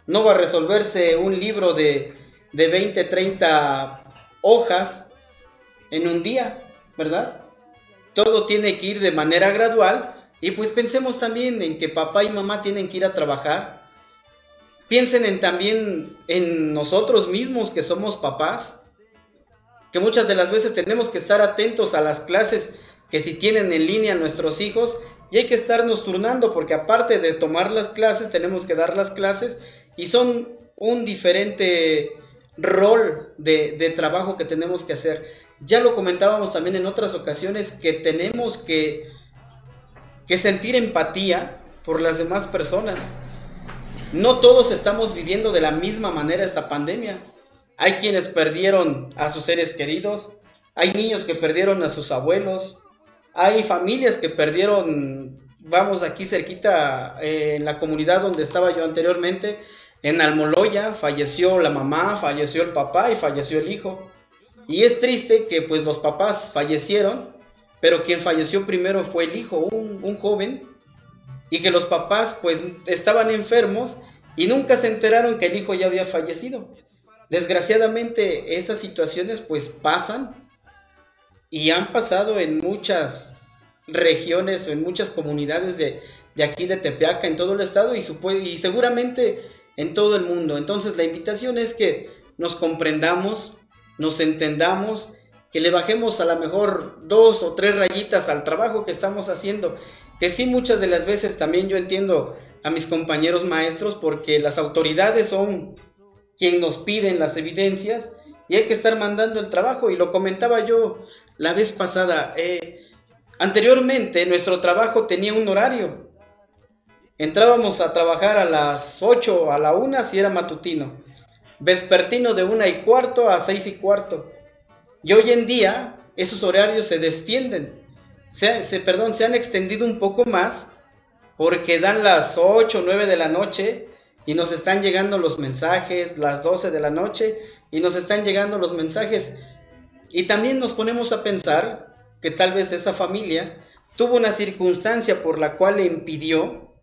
no va a resolverse un libro de 20, 30 hojas en un día, ¿verdad? Todo tiene que ir de manera gradual, y pues pensemos también en que papá y mamá tienen que ir a trabajar. Piensen también en nosotros mismos que somos papás, que muchas de las veces tenemos que estar atentos a las clases que si tienen en línea nuestros hijos, y hay que estarnos turnando, porque aparte de tomar las clases, tenemos que dar las clases, y son un diferente rol de trabajo que tenemos que hacer. Ya lo comentábamos también en otras ocasiones, que tenemos que sentir empatía por las demás personas. No todos estamos viviendo de la misma manera esta pandemia. Hay quienes perdieron a sus seres queridos, hay niños que perdieron a sus abuelos, hay familias que perdieron, vamos, aquí cerquita, en la comunidad donde estaba yo anteriormente, en Almoloya, falleció la mamá, falleció el papá y falleció el hijo. Y es triste que pues los papás fallecieron, pero quien falleció primero fue el hijo, un joven, y que los papás pues estaban enfermos y nunca se enteraron que el hijo ya había fallecido. Desgraciadamente esas situaciones pues pasan, y han pasado en muchas regiones, en muchas comunidades de aquí de Tepeaca, en todo el estado y seguramente en todo el mundo. Entonces la invitación es que nos comprendamos, nos entendamos, que le bajemos a lo mejor 2 o 3 rayitas al trabajo que estamos haciendo. Que sí, muchas de las veces también yo entiendo a mis compañeros maestros, porque las autoridades son quien nos piden las evidencias y hay que estar mandando el trabajo. Y lo comentaba yo la vez pasada, anteriormente nuestro trabajo tenía un horario. Entrábamos a trabajar a las 8, a la 1 si era matutino, vespertino de 1:15 a 6:15. Y hoy en día esos horarios se han extendido un poco más, porque dan las 8, 9 de la noche y nos están llegando los mensajes, las 12 de la noche y nos están llegando los mensajes. Y también nos ponemos a pensar que tal vez esa familia tuvo una circunstancia por la cual le impidió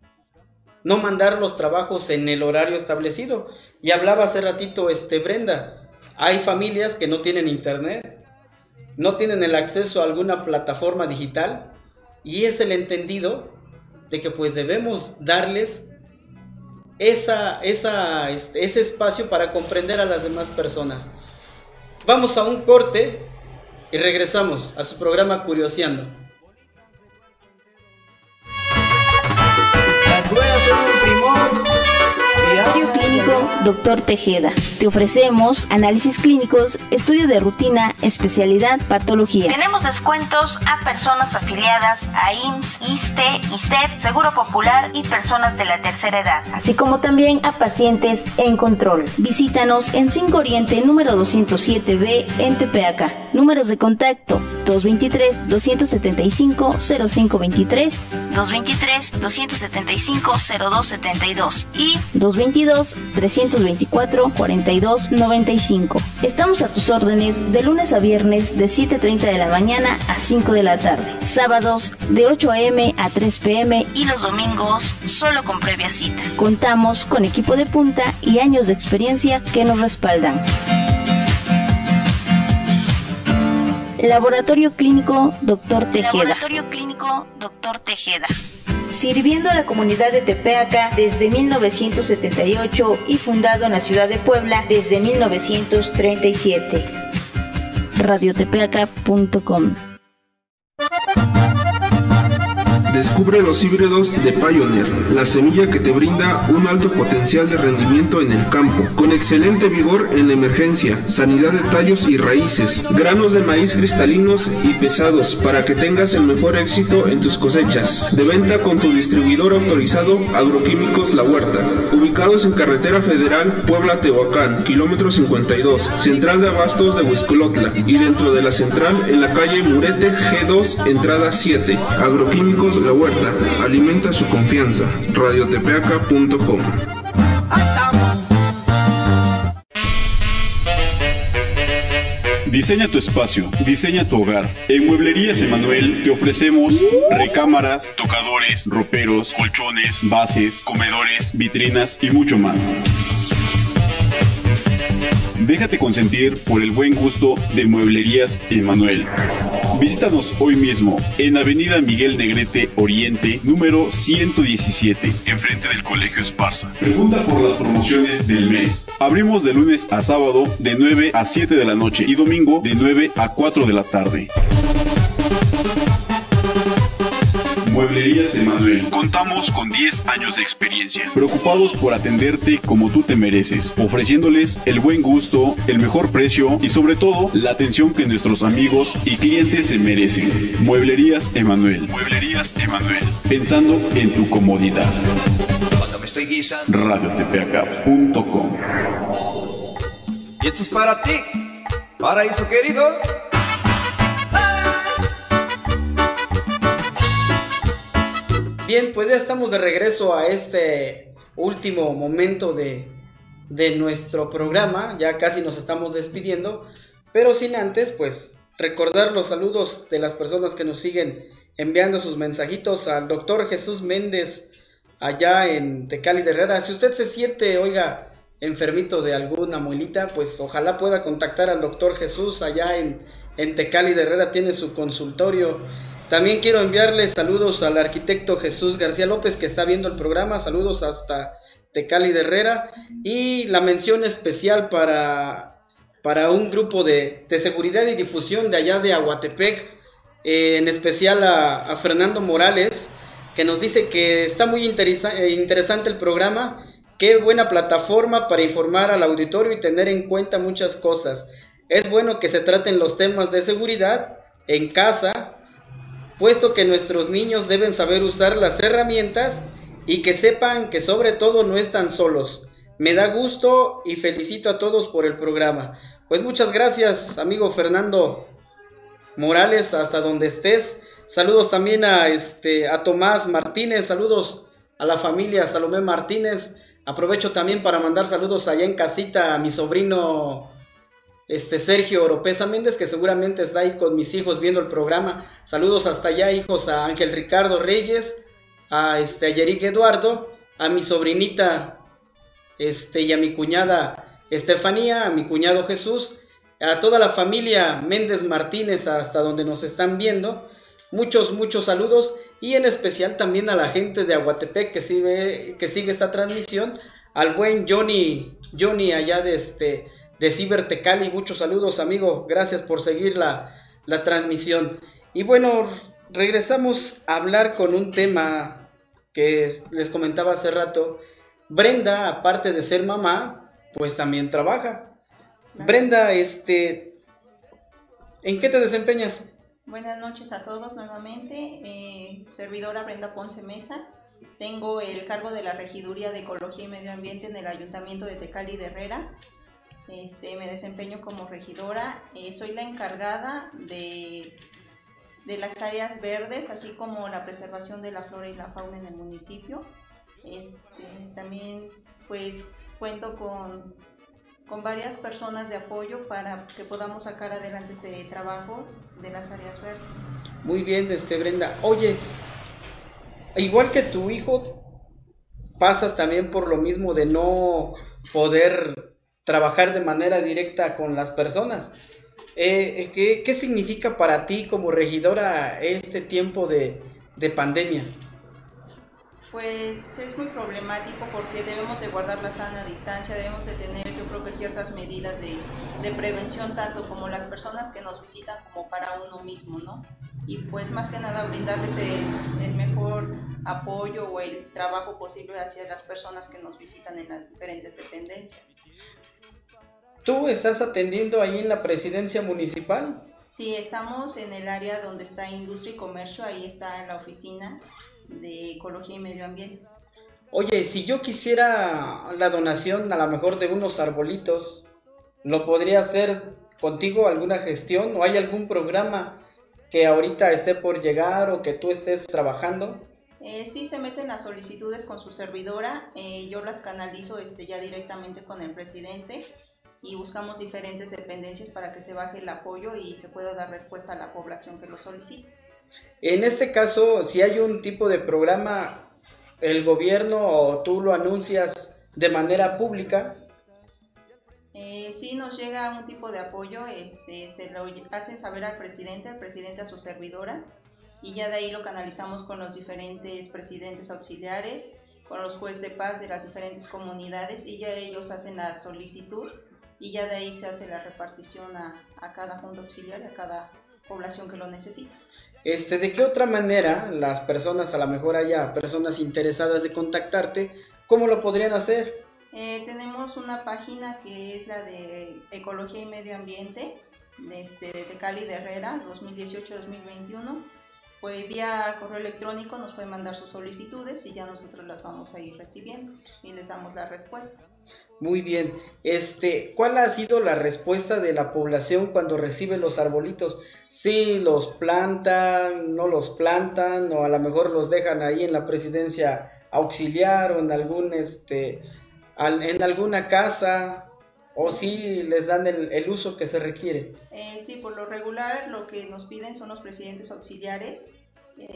no mandar los trabajos en el horario establecido. Y hablaba hace ratito Brenda, hay familias que no tienen internet, no tienen el acceso a alguna plataforma digital, y es el entendido de que pues debemos darles ese espacio para comprender a las demás personas. Vamos a un corte y regresamos a su programa Curiosi-Ando. Las ruedas son un primor. Clínico Doctor Tejeda. Te ofrecemos análisis clínicos, estudio de rutina, especialidad, patología. Tenemos descuentos a personas afiliadas a IMSS, ISSSTE, ISTEP, Seguro Popular y personas de la tercera edad, así como también a pacientes en control. Visítanos en 5 Oriente, número 207B, en Tepeaca. Números de contacto: 223-275-0523, 223-275-0272 y 222-324-4295. Estamos a tus órdenes de lunes a viernes de 7:30 de la mañana a 5 de la tarde, sábados de 8 a.m. a 3 p.m. y los domingos solo con previa cita. Contamos con equipo de punta y años de experiencia que nos respaldan. Laboratorio Clínico Doctor Tejeda. Laboratorio Clínico Doctor Tejeda. Sirviendo a la comunidad de Tepeaca desde 1978 y fundado en la ciudad de Puebla desde 1937. Radiotepeaca.com. Descubre los híbridos de Pioneer, la semilla que te brinda un alto potencial de rendimiento en el campo, con excelente vigor en la emergencia, sanidad de tallos y raíces, granos de maíz cristalinos y pesados para que tengas el mejor éxito en tus cosechas. De venta con tu distribuidor autorizado Agroquímicos La Huerta, ubicados en Carretera Federal Puebla Tehuacán, kilómetro 52, Central de Abastos de Huixcolotla y dentro de la central en la calle Murete G2, entrada 7. Agroquímicos La Huerta, alimenta su confianza. Radiotepeaca.com. Diseña tu espacio, diseña tu hogar. En Mueblerías Emanuel te ofrecemos recámaras, tocadores, roperos, colchones, bases, comedores, vitrinas y mucho más. Déjate consentir por el buen gusto de Mueblerías Emanuel. Visítanos hoy mismo en Avenida Miguel Negrete Oriente, número 117, enfrente del Colegio Esparza. Pregunta por las promociones del mes. Abrimos de lunes a sábado de 9 a 7 de la noche y domingo de 9 a 4 de la tarde. Mueblerías Emanuel. Contamos con 10 años de experiencia, preocupados por atenderte como tú te mereces, ofreciéndoles el buen gusto, el mejor precio y sobre todo la atención que nuestros amigos y clientes se merecen. Mueblerías Emanuel. Mueblerías Emanuel. Pensando en tu comodidad. Radiotepeaca.com. Y esto es para ti, paraíso querido. Bien, pues ya estamos de regreso a este último momento de nuestro programa. Ya casi nos estamos despidiendo, pero sin antes, pues, recordar los saludos de las personas que nos siguen enviando sus mensajitos al doctor Jesús Méndez, allá en Tecali de Herrera. Si usted se siente, oiga, enfermito de alguna muelita, pues ojalá pueda contactar al doctor Jesús allá en Tecali de Herrera, tiene su consultorio. También quiero enviarles saludos al arquitecto Jesús García López, que está viendo el programa. Saludos hasta Tecali de Herrera. Y la mención especial para un grupo de seguridad y difusión de allá de Aguatepec, en especial a Fernando Morales, que nos dice que está muy interesante el programa. Qué buena plataforma para informar al auditorio y tener en cuenta muchas cosas. Es bueno que se traten los temas de seguridad en casa, puesto que nuestros niños deben saber usar las herramientas y que sepan que sobre todo no están solos. Me da gusto y felicito a todos por el programa. Pues muchas gracias, amigo Fernando Morales, hasta donde estés. Saludos también a Tomás Martínez, saludos a la familia Salomé Martínez. Aprovecho también para mandar saludos allá en casita a mi sobrino Sergio Oropesa Méndez, que seguramente está ahí con mis hijos viendo el programa. Saludos hasta allá, hijos, a Ángel Ricardo Reyes, a Yerick Eduardo, a mi sobrinita y a mi cuñada Estefanía, a mi cuñado Jesús, a toda la familia Méndez Martínez hasta donde nos están viendo. Muchos saludos, y en especial también a la gente de Aguatepec que sigue esta transmisión, al buen Johnny allá de Cibertecali. Muchos saludos, amigo, gracias por seguir la transmisión. Y bueno, regresamos a hablar con un tema que les comentaba hace rato, Brenda, aparte de ser mamá, pues también trabaja. Claro. Brenda, ¿en qué te desempeñas? Buenas noches a todos nuevamente, servidora Brenda Ponce Mesa. Tengo el cargo de la Regiduría de Ecología y Medio Ambiente en el Ayuntamiento de Tecali de Herrera. Me desempeño como regidora, soy la encargada de las áreas verdes, así como la preservación de la flora y la fauna en el municipio. También pues cuento con varias personas de apoyo para que podamos sacar adelante este trabajo de las áreas verdes. Muy bien, Brenda. Oye, igual que tu hijo, pasas también por lo mismo de no poder trabajar de manera directa con las personas. ¿Qué significa para ti como regidora este tiempo de pandemia? Pues es muy problemático porque debemos de guardar la sana distancia, debemos de tener, yo creo que ciertas medidas de prevención, tanto como las personas que nos visitan como para uno mismo, ¿no? Y pues más que nada brindarles el mejor apoyo o el trabajo posible hacia las personas que nos visitan en las diferentes dependencias. ¿Tú estás atendiendo ahí en la presidencia municipal? Sí, estamos en el área donde está Industria y Comercio, ahí está la oficina de Ecología y Medio Ambiente. Oye, si yo quisiera la donación a lo mejor de unos arbolitos, ¿lo podría hacer contigo alguna gestión? ¿O hay algún programa que ahorita esté por llegar o que tú estés trabajando? Sí, se meten las solicitudes con su servidora, yo las canalizo ya directamente con el presidente y buscamos diferentes dependencias para que se baje el apoyo y se pueda dar respuesta a la población que lo solicite. En este caso, si hay un tipo de programa, el gobierno o tú lo anuncias de manera pública. Sí, nos llega un tipo de apoyo, se lo hacen saber al presidente, a su servidora, y ya de ahí lo canalizamos con los diferentes presidentes auxiliares, con los jueces de paz de las diferentes comunidades, y ya ellos hacen la solicitud y ya de ahí se hace la repartición a cada junta auxiliar, a cada población que lo necesita. ¿De qué otra manera las personas, a lo mejor haya personas interesadas de contactarte, cómo lo podrían hacer? Tenemos una página que es la de Ecología y Medio Ambiente, de Tecali de Herrera, 2018-2021. Pues vía correo electrónico nos pueden mandar sus solicitudes y ya nosotros las vamos a ir recibiendo y les damos la respuesta. Muy bien. ¿Cuál ha sido la respuesta de la población cuando recibe los arbolitos? ¿Sí los plantan, no los plantan, o a lo mejor los dejan ahí en la presidencia auxiliar o en algún en alguna casa? ¿O sí les dan el uso que se requiere? Sí, por lo regular lo que nos piden son los presidentes auxiliares,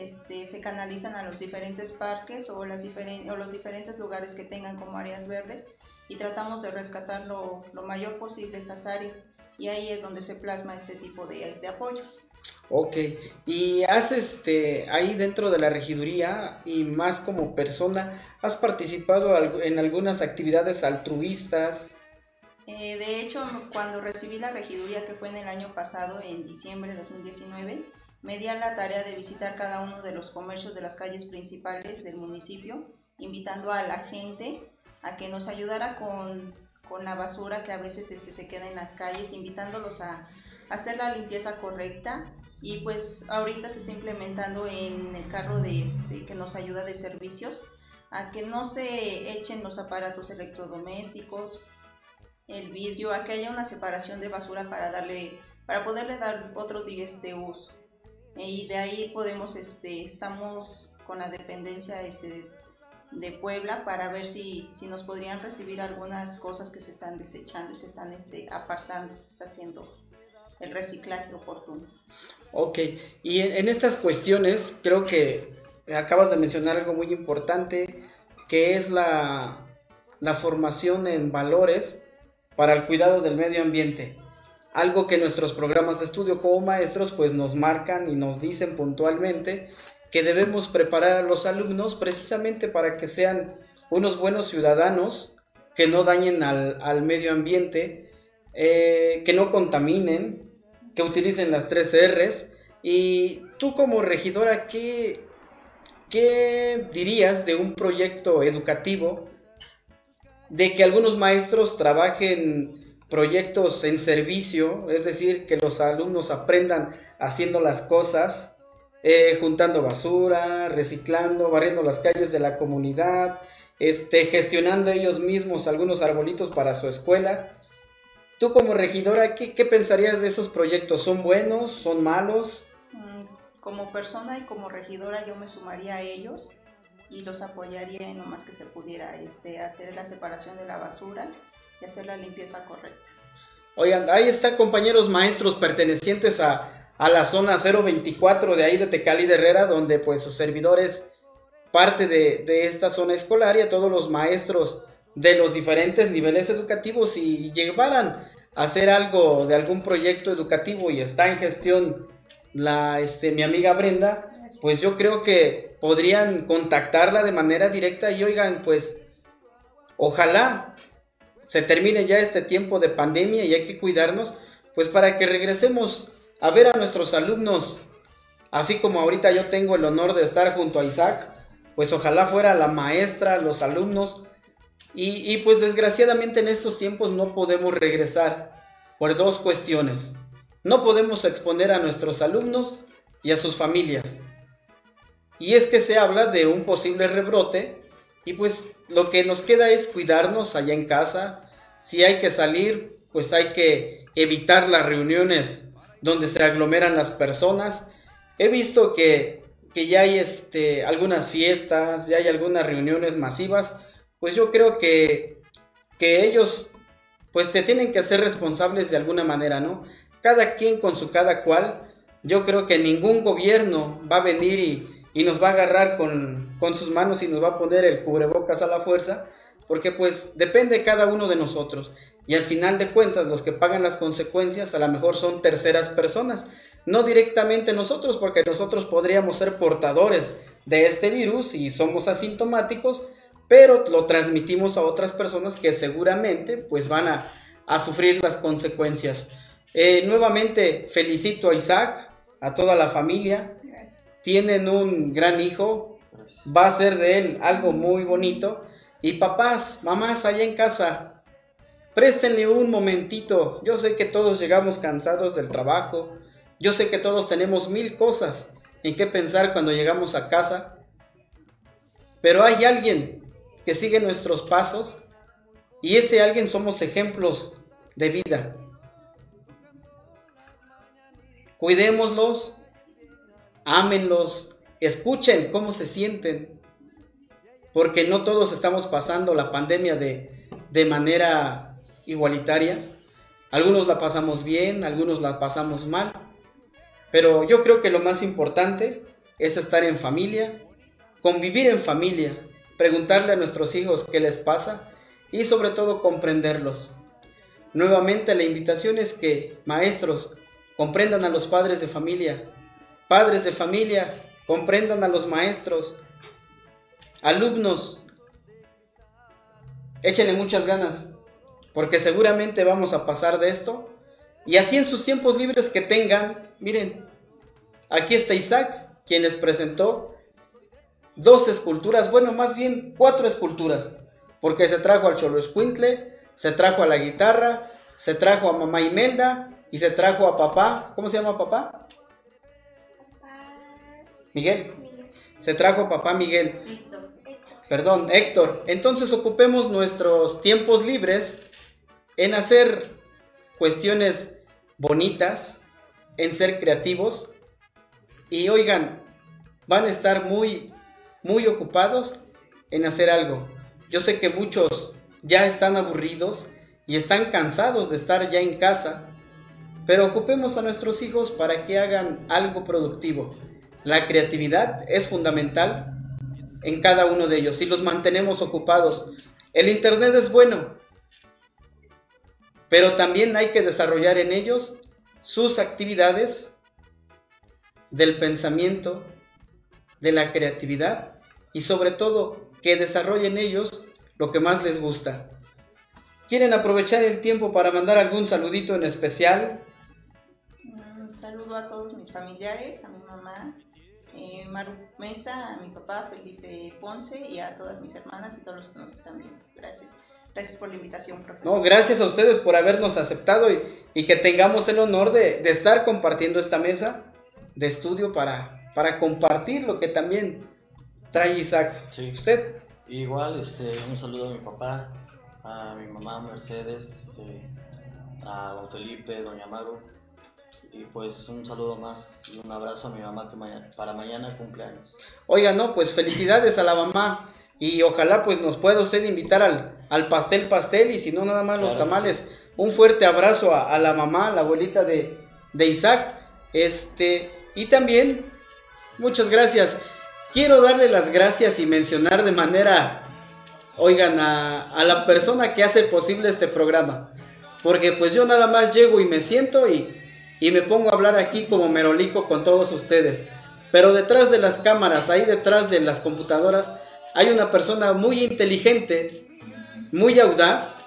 se canalizan a los diferentes parques o, los diferentes lugares que tengan como áreas verdes y tratamos de rescatar lo mayor posible esas áreas y ahí es donde se plasma este tipo de apoyos. Ok, ¿y has ahí dentro de la regiduría y más como persona, has participado en algunas actividades altruistas? De hecho, cuando recibí la regiduría, que fue en el año pasado, en diciembre de 2019, me di a la tarea de visitar cada uno de los comercios de las calles principales del municipio, invitando a la gente a que nos ayudara con la basura que a veces se queda en las calles, invitándolos a hacer la limpieza correcta. Y pues ahorita se está implementando en el carro que nos ayuda de servicios, a que no se echen los aparatos electrodomésticos, el vidrio, a que haya una separación de basura para poderle dar otros días de uso. Y de ahí podemos, estamos con la dependencia de Puebla para ver si nos podrían recibir algunas cosas que se están desechando y se están apartando, se está haciendo el reciclaje oportuno. Ok, y en estas cuestiones creo que acabas de mencionar algo muy importante, que es la formación en valores para el cuidado del medio ambiente, algo que nuestros programas de estudio como maestros pues nos marcan y nos dicen puntualmente que debemos preparar a los alumnos precisamente para que sean unos buenos ciudadanos, que no dañen al medio ambiente, que no contaminen, que utilicen las 3 R's. Y tú como regidora, ¿qué dirías de un proyecto educativo de que algunos maestros trabajen proyectos en servicio, es decir, que los alumnos aprendan haciendo las cosas, juntando basura, reciclando, barriendo las calles de la comunidad, gestionando ellos mismos algunos arbolitos para su escuela. Tú como regidora, ¿qué pensarías de esos proyectos? ¿Son buenos? ¿Son malos? Como persona y como regidora yo me sumaría a ellos y los apoyaría en lo más que se pudiera, hacer la separación de la basura y hacer la limpieza correcta. Oigan, ahí está, compañeros maestros pertenecientes a la zona 024 de ahí de Tecali de Herrera, donde pues sus servidores parte de esta zona escolar y a todos los maestros de los diferentes niveles educativos, y llevaran a hacer algo de algún proyecto educativo, y está en gestión mi amiga Brenda, pues yo creo que podrían contactarla de manera directa y oigan, pues ojalá se termine ya este tiempo de pandemia y hay que cuidarnos, pues para que regresemos a ver a nuestros alumnos, así como ahorita yo tengo el honor de estar junto a Isaac, pues ojalá fuera la maestra, los alumnos, y pues desgraciadamente en estos tiempos no podemos regresar por dos cuestiones. No podemos exponer a nuestros alumnos y a sus familias. Y es que se habla de un posible rebrote y pues lo que nos queda es cuidarnos allá en casa. Si hay que salir, pues hay que evitar las reuniones donde se aglomeran las personas. He visto que ya hay algunas fiestas, ya hay algunas reuniones masivas. Pues yo creo que ellos pues te tienen que hacer responsables de alguna manera, ¿no? Cada quien con su cada cual. Yo creo que ningún gobierno va a venir y nos va a agarrar con sus manos y nos va a poner el cubrebocas a la fuerza, porque pues depende cada uno de nosotros, y al final de cuentas los que pagan las consecuencias a lo mejor son terceras personas, no directamente nosotros, porque nosotros podríamos ser portadores de este virus y somos asintomáticos, pero lo transmitimos a otras personas que seguramente pues van a sufrir las consecuencias. Nuevamente felicito a Isaac, a toda la familia. Gracias. Tienen un gran hijo. Gracias. Va a ser de él algo muy bonito. Y papás, mamás allá en casa, préstenle un momentito. Yo sé que todos llegamos cansados del trabajo, yo sé que todos tenemos mil cosas en qué pensar cuando llegamos a casa, pero hay alguien que sigue nuestros pasos, y ese alguien somos ejemplos de vida. Cuidémoslos, ámenlos, escuchen cómo se sienten, porque no todos estamos pasando la pandemia de manera igualitaria. Algunos la pasamos bien, algunos la pasamos mal, pero yo creo que lo más importante es estar en familia, convivir en familia, preguntarle a nuestros hijos qué les pasa y sobre todo comprenderlos. Nuevamente la invitación es que maestros comprendan a los padres de familia, comprendan a los maestros, alumnos, échenle muchas ganas, porque seguramente vamos a pasar de esto, y así en sus tiempos libres que tengan. Miren, aquí está Isaac, quien les presentó dos esculturas, bueno, más bien cuatro esculturas, porque se trajo al Xoloescuintle, se trajo a la guitarra, se trajo a mamá Imelda, y se trajo a papá. ¿Cómo se llama papá? Miguel. Se trajo a papá Miguel. Héctor. Entonces ocupemos nuestros tiempos libres en hacer cuestiones bonitas, en ser creativos. Y oigan, van a estar muy, muy ocupados en hacer algo. Yo sé que muchos ya están aburridos y están cansados de estar ya en casa, pero ocupemos a nuestros hijos para que hagan algo productivo. La creatividad es fundamental en cada uno de ellos, y los mantenemos ocupados. El internet es bueno, pero también hay que desarrollar en ellos sus actividades del pensamiento, de la creatividad, y sobre todo que desarrollen ellos lo que más les gusta. ¿Quieren aprovechar el tiempo para mandar algún saludito en especial? Saludo a todos mis familiares, a mi mamá, Maru Mesa, a mi papá Felipe Ponce, y a todas mis hermanas y todos los que nos están viendo. Gracias. Gracias por la invitación, profesor. No, gracias a ustedes por habernos aceptado y que tengamos el honor de estar compartiendo esta mesa de estudio para compartir lo que también trae Isaac. Sí. Usted. Igual, un saludo a mi papá, a mi mamá Mercedes, a don Felipe, doña Maru, y pues un saludo más y un abrazo a mi mamá que para mañana cumpleaños. Oiga, no, pues felicidades a la mamá. Y ojalá pues nos pueda usted invitar al pastel, y si no, nada más claro, los tamales. Sí. Un fuerte abrazo a la mamá, a la abuelita de Isaac. Y también, muchas gracias. Quiero darle las gracias y mencionar de manera, oigan, a la persona que hace posible este programa. Porque pues yo nada más llego y me siento y me pongo a hablar aquí como merolico con todos ustedes. Pero detrás de las cámaras, ahí detrás de las computadoras, hay una persona muy inteligente, muy audaz,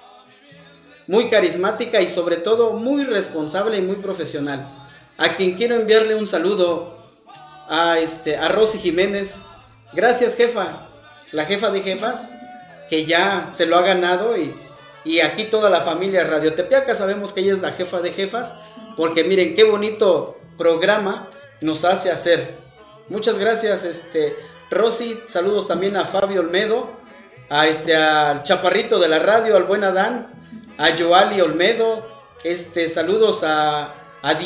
muy carismática y sobre todo muy responsable y muy profesional. A quien quiero enviarle un saludo a Rosy Jiménez. Gracias, jefa, la jefa de jefas, que ya se lo ha ganado y aquí toda la familia Radio Tepeaca sabemos que ella es la jefa de jefas, porque miren qué bonito programa nos hace hacer. Muchas gracias, Rosy. Saludos también a Fabio Olmedo, al chaparrito de la radio, al buen Adán, a Yoali Olmedo, saludos a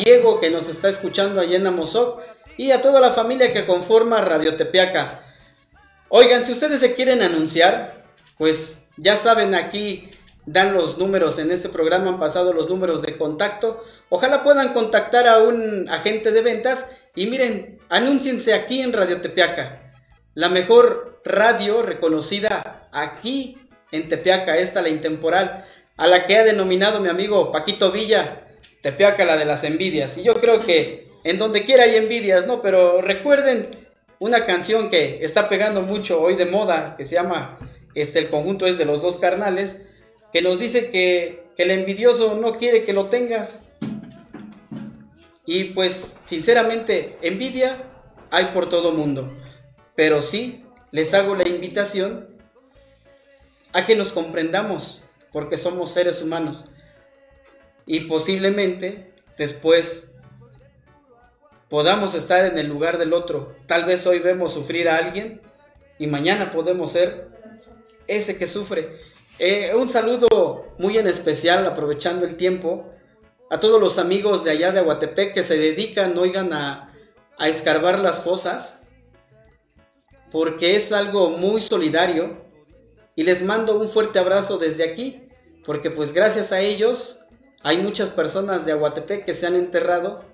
Diego que nos está escuchando allá en Mosoc, y a toda la familia que conforma Radio Tepeaca. Oigan, si ustedes se quieren anunciar, pues ya saben, aquí dan los números en este programa, han pasado los números de contacto. Ojalá puedan contactar a un agente de ventas y miren, anúnciense aquí en Radio Tepeaca. La mejor radio reconocida aquí en Tepeaca, la intemporal, a la que ha denominado mi amigo Paquito Villa, Tepeaca la de las envidias. Y yo creo que en donde quiera hay envidias, ¿no? Pero recuerden una canción que está pegando mucho hoy de moda, que se llama, el conjunto es de los dos carnales, que nos dice que el envidioso no quiere que lo tengas. Y pues, sinceramente, envidia hay por todo mundo. Pero sí, les hago la invitación a que nos comprendamos, porque somos seres humanos. Y posiblemente después podamos estar en el lugar del otro. Tal vez hoy vemos sufrir a alguien y mañana podemos ser ese que sufre. Un saludo muy en especial, aprovechando el tiempo, a todos los amigos de allá de Aguatepec que se dedican, oigan, a escarbar las cosas, porque es algo muy solidario, y les mando un fuerte abrazo desde aquí, porque pues gracias a ellos hay muchas personas de Aguatepec que se han enterrado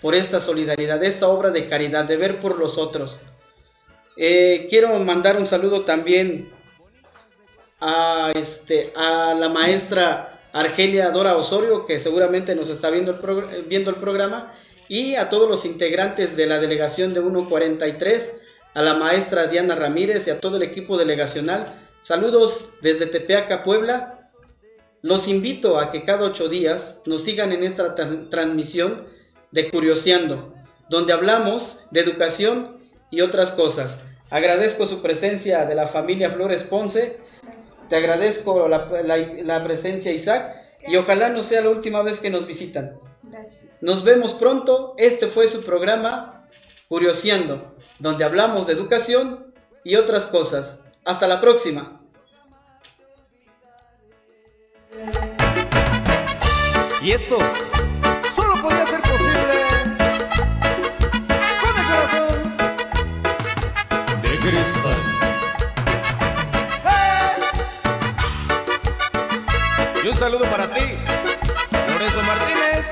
por esta solidaridad, esta obra de caridad, de ver por los otros. Quiero mandar un saludo también a la maestra Argelia Dora Osorio, que seguramente nos está viendo el programa, y a todos los integrantes de la delegación de 143, a la maestra Diana Ramírez y a todo el equipo delegacional. Saludos desde Tepeaca, Puebla. Los invito a que cada 8 días nos sigan en esta transmisión de Curiosi-Ando, donde hablamos de educación y otras cosas. Agradezco su presencia de la familia Flores Ponce. Te agradezco la presencia, Isaac. Gracias. Y ojalá no sea la última vez que nos visitan. Gracias. Nos vemos pronto. Este fue su programa Curiosi-Ando, donde hablamos de educación y otras cosas. ¡Hasta la próxima! Y esto solo podía ser posible con el corazón de cristal. ¡Hey! Y un saludo para ti, Lorenzo Martínez.